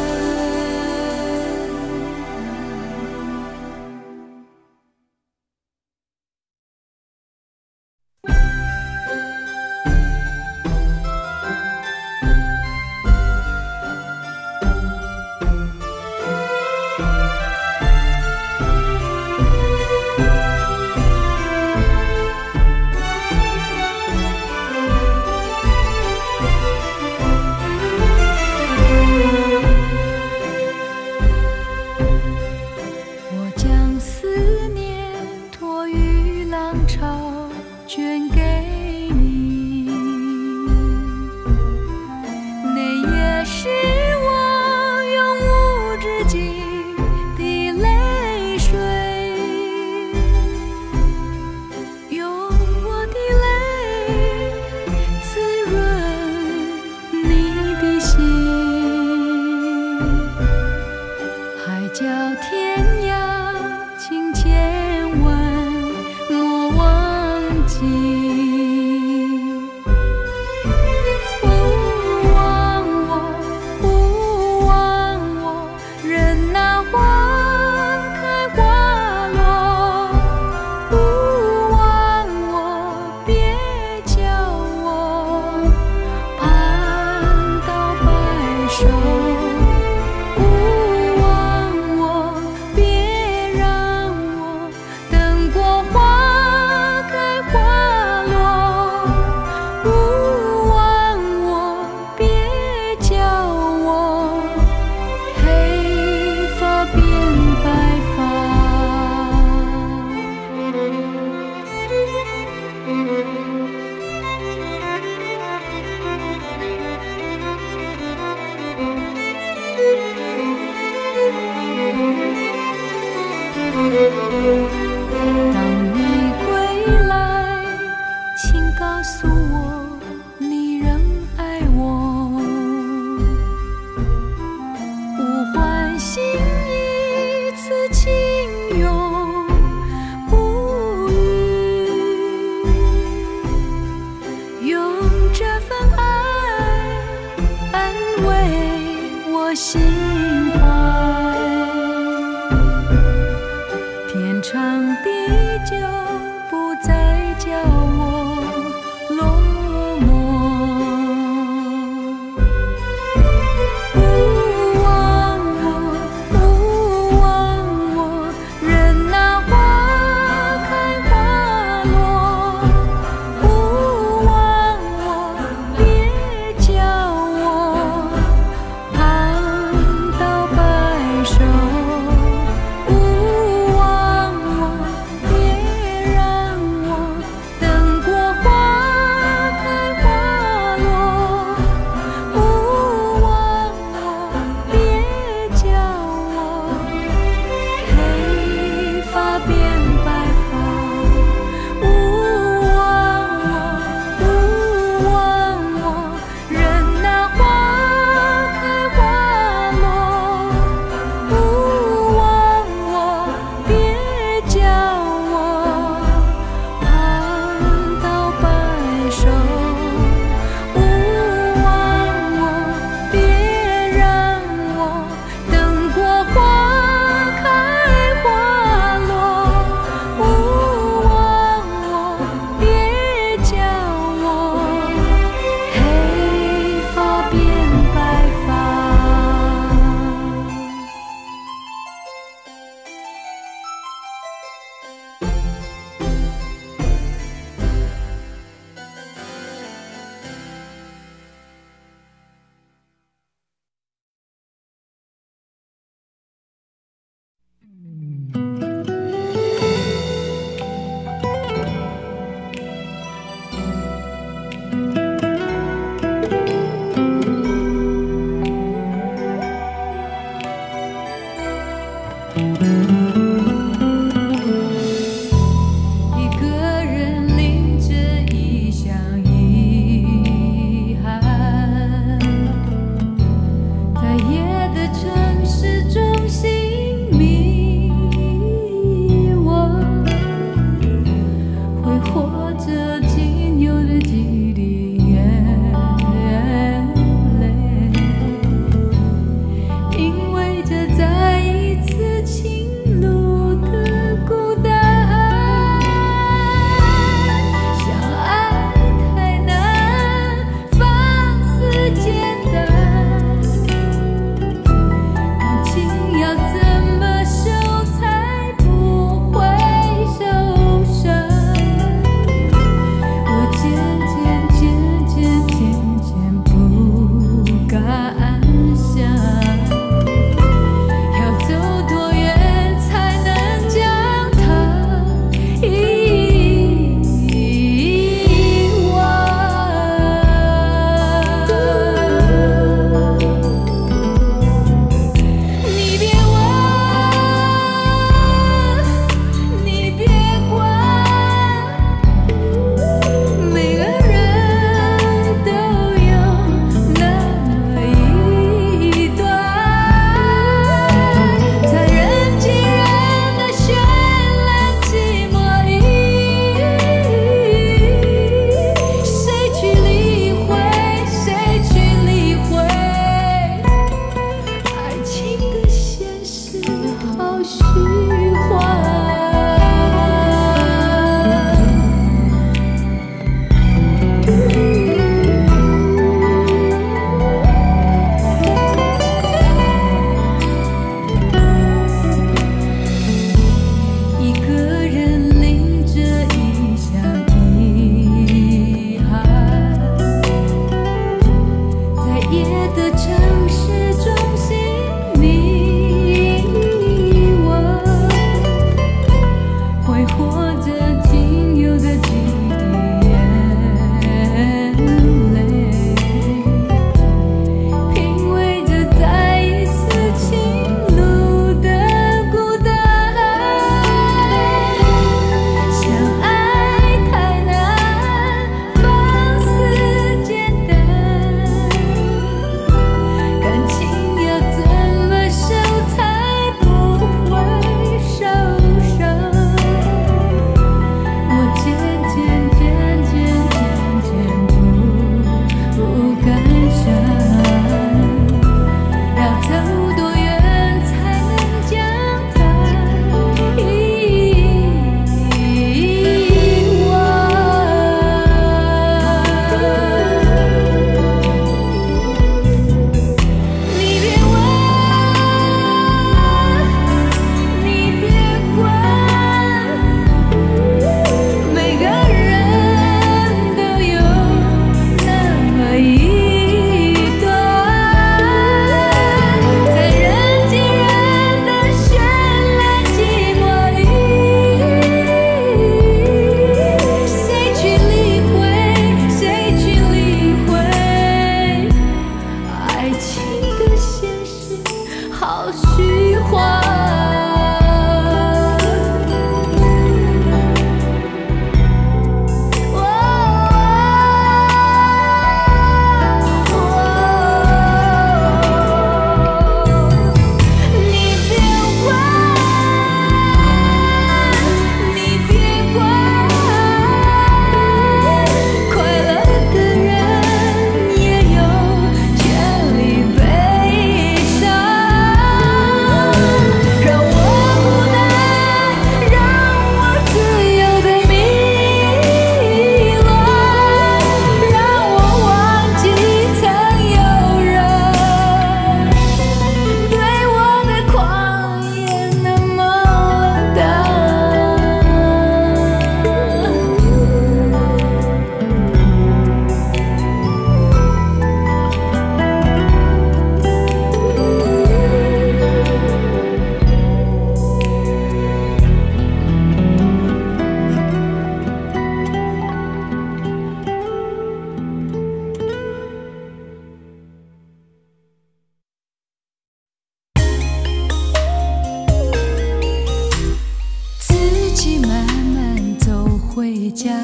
家，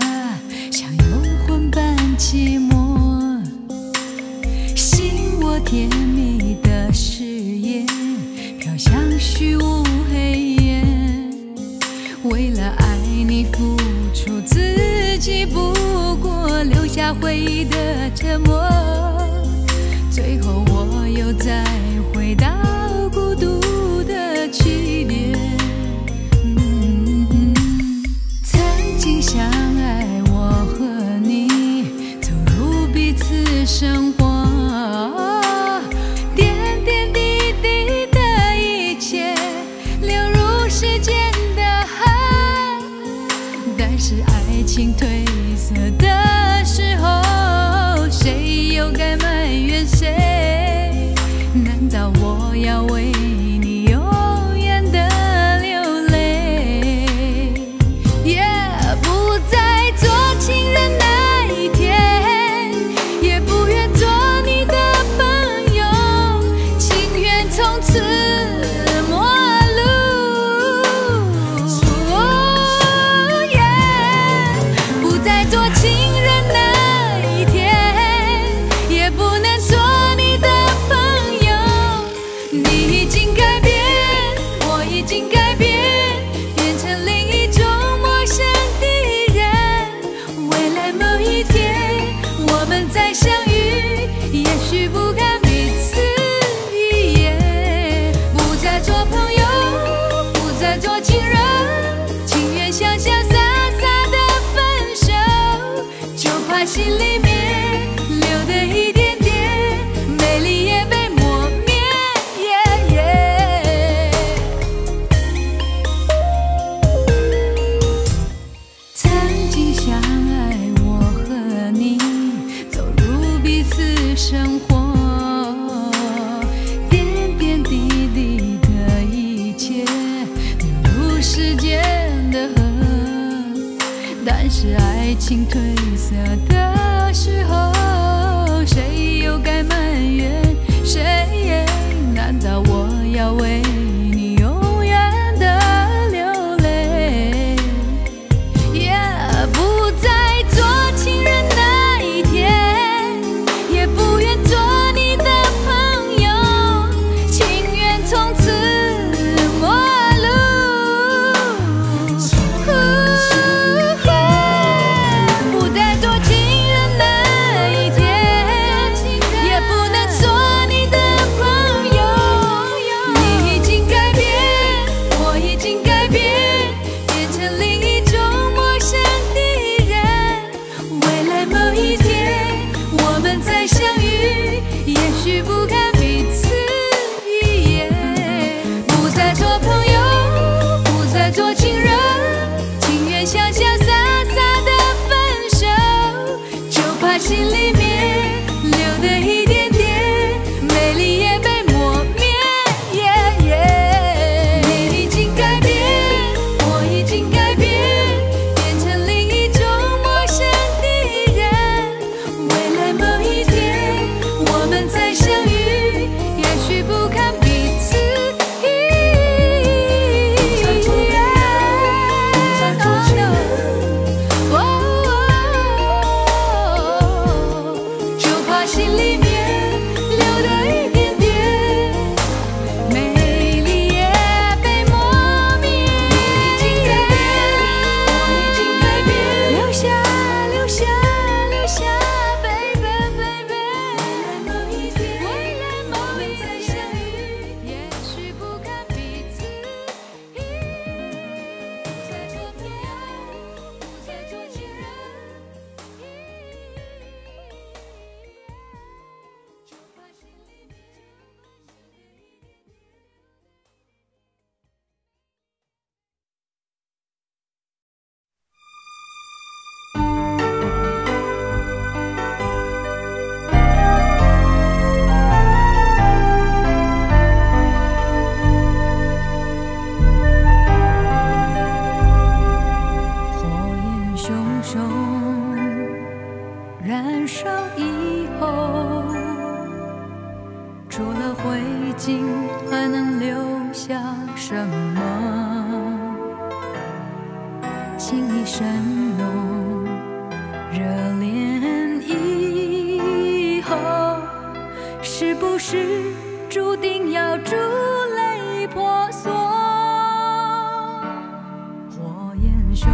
像游魂般寂寞。信我甜蜜的誓言，飘向虚无黑夜。为了爱你付出自己，不过留下回忆的沉默。最后我又再回到孤独的起点。 相爱，我和你走入彼此生活，点点滴滴的一切流入时间的海。但是爱情褪色的时候，谁又该埋怨谁？难道我要为你永远的？ 心里面留的一点点美丽也被磨灭。曾经相爱，我和你走入彼此生活，点点滴滴的一切流入时间的河。但是爱情褪色的。 时候，谁又该埋怨谁？难道我要为你永远的流泪？也不再做情人那一天，也不愿做你的朋友，情愿从此陌路，不再做情人。 什么？情意深浓。热恋以后，是不是注定要触类婆娑？火焰熊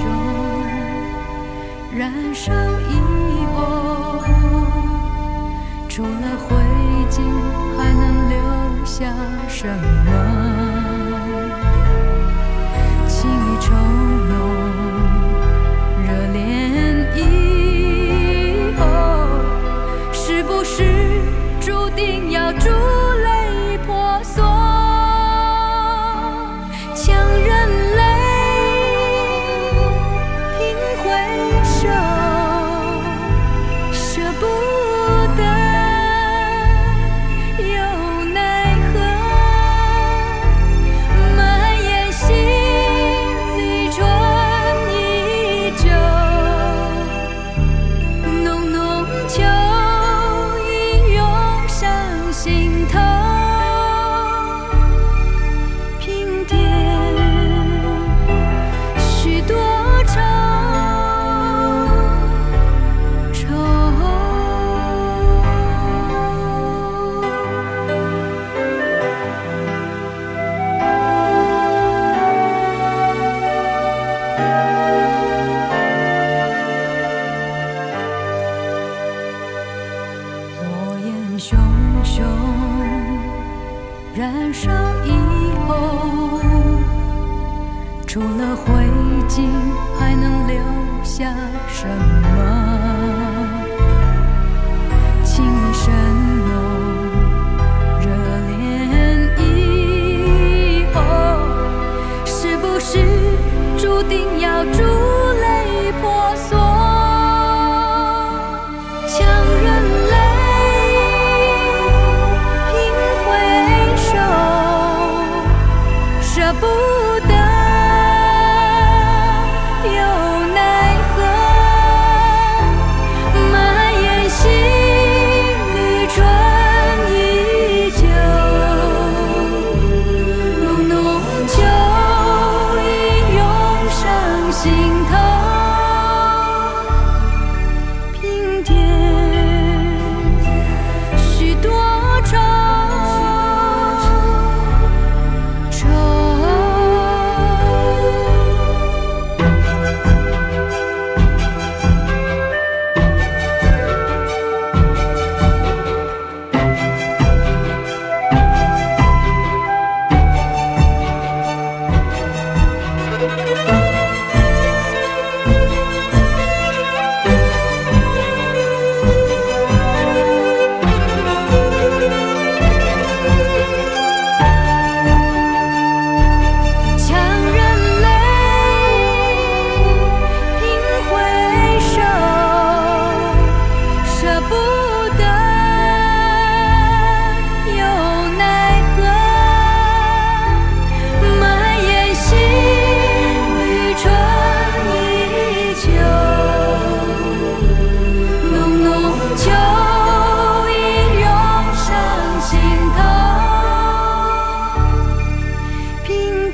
熊燃烧以后，除了灰烬，还能留下什么？情意稠浓。 定要触类婆娑，强忍泪，频回首，舍不得又奈何，蔓延心里春依旧，浓浓秋。 心头平添许多愁愁。火焰熊熊。 燃烧以后，除了灰烬，还能留下什么？情意深浓，热恋以后，是不是注定要触类婆娑？ 舍不得，又奈何，蔓延心里春依旧，浓浓秋意涌上心头，平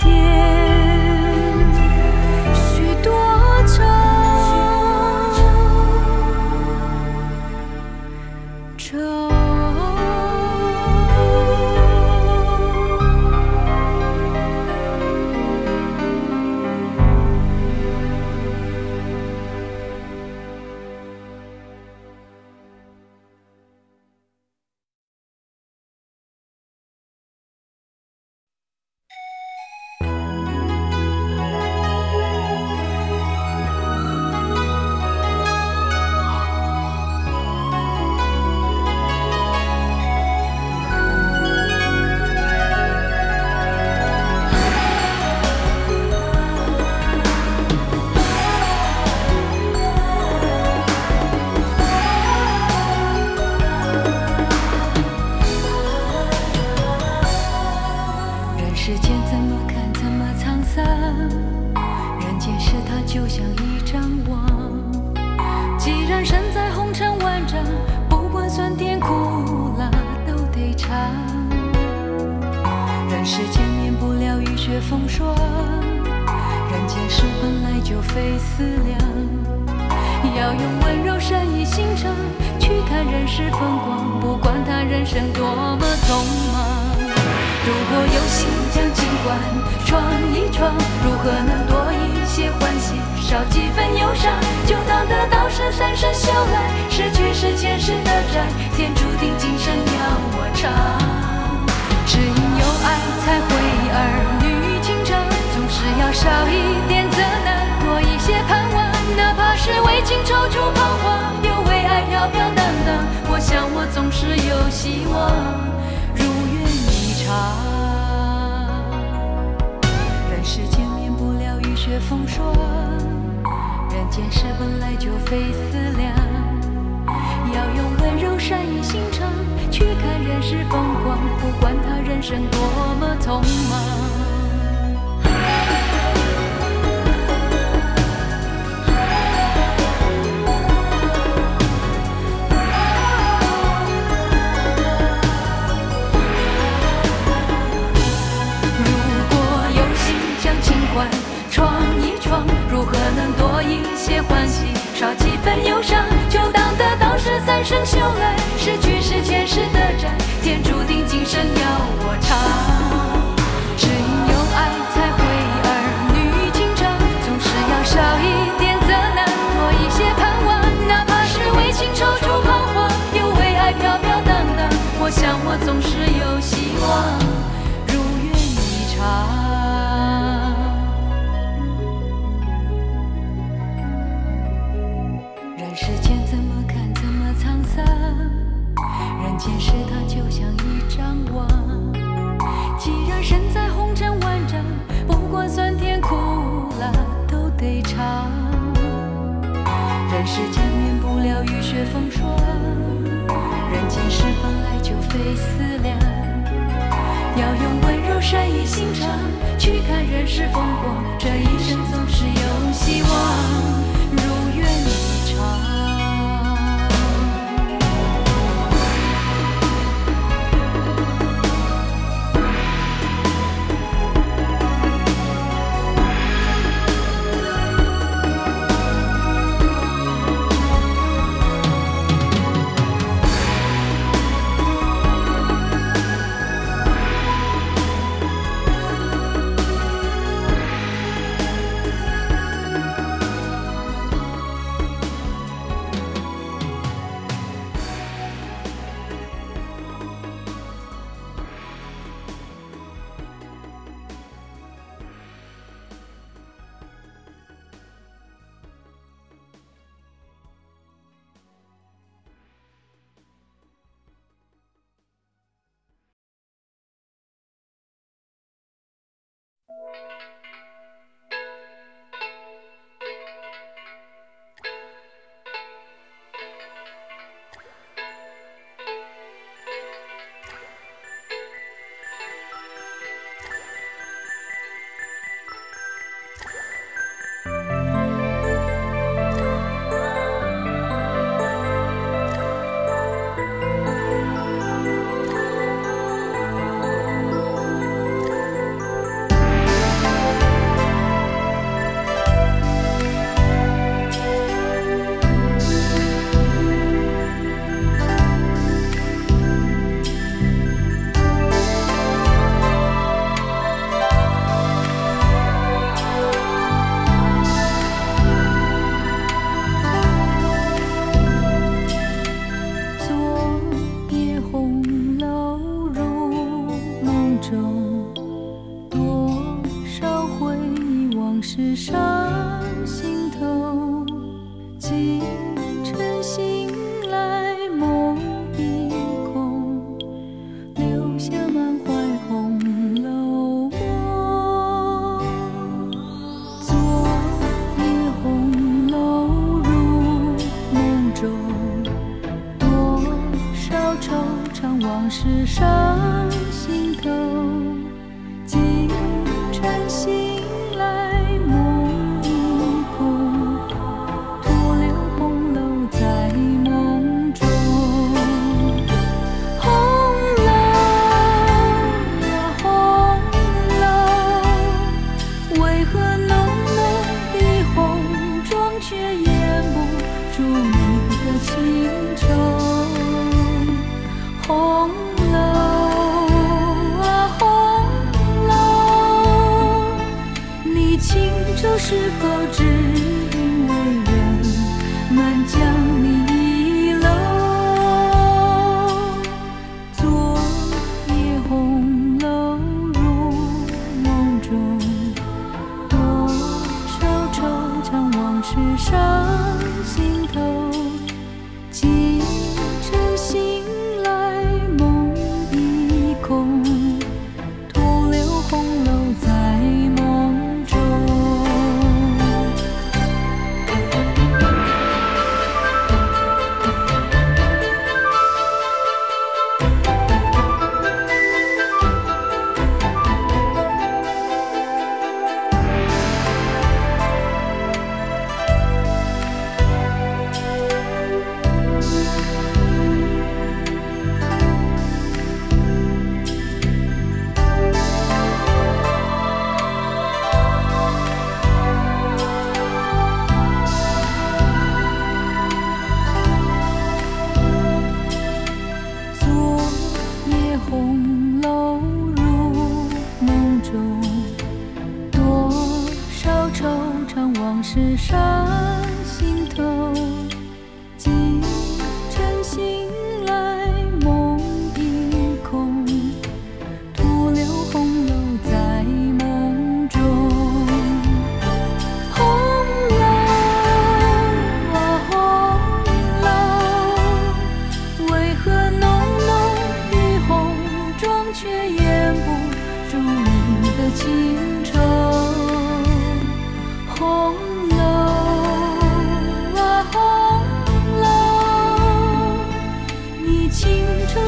添许多愁。要用温柔善意心肠去看人世风光，不管他人生多么匆忙。如果有心将景观闯一闯，如何能多一些欢喜，少几分忧伤？就当得到是三生修来，是聚是前世的债，天注定今生要我尝。只因有爱才会儿女情长，总是要少一点责难，多一些盼望。 哪怕是为情踌躇彷徨，又为爱飘飘荡荡。我想，我总是有希望，如愿以偿。人世间免不了雨雪风霜，人间事本来就非思量。要用温柔善意心肠去看人世风光，不管他人生多么匆忙。 闯一闯，如何能多一些欢喜，少几分忧伤？就当得到是三生修来，是聚是前世的债，天注定今生要我尝。只因有爱才会儿女情长，总是要少一点责难，多一些盼望。哪怕是为情踌躇彷徨，又为爱飘飘荡荡。我想，我总是有希望，如愿以偿。 世间怎么看怎么沧桑，人间事它就像一张网。既然身在红尘万丈，不管酸甜苦辣都得尝。人世间免不了雨雪风霜，人间事本来就非思量。要用温柔善意心肠去看人世风光，这一生总是有希望。 今晨醒来，梦已空。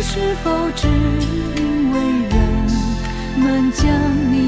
是否只因为人们将你？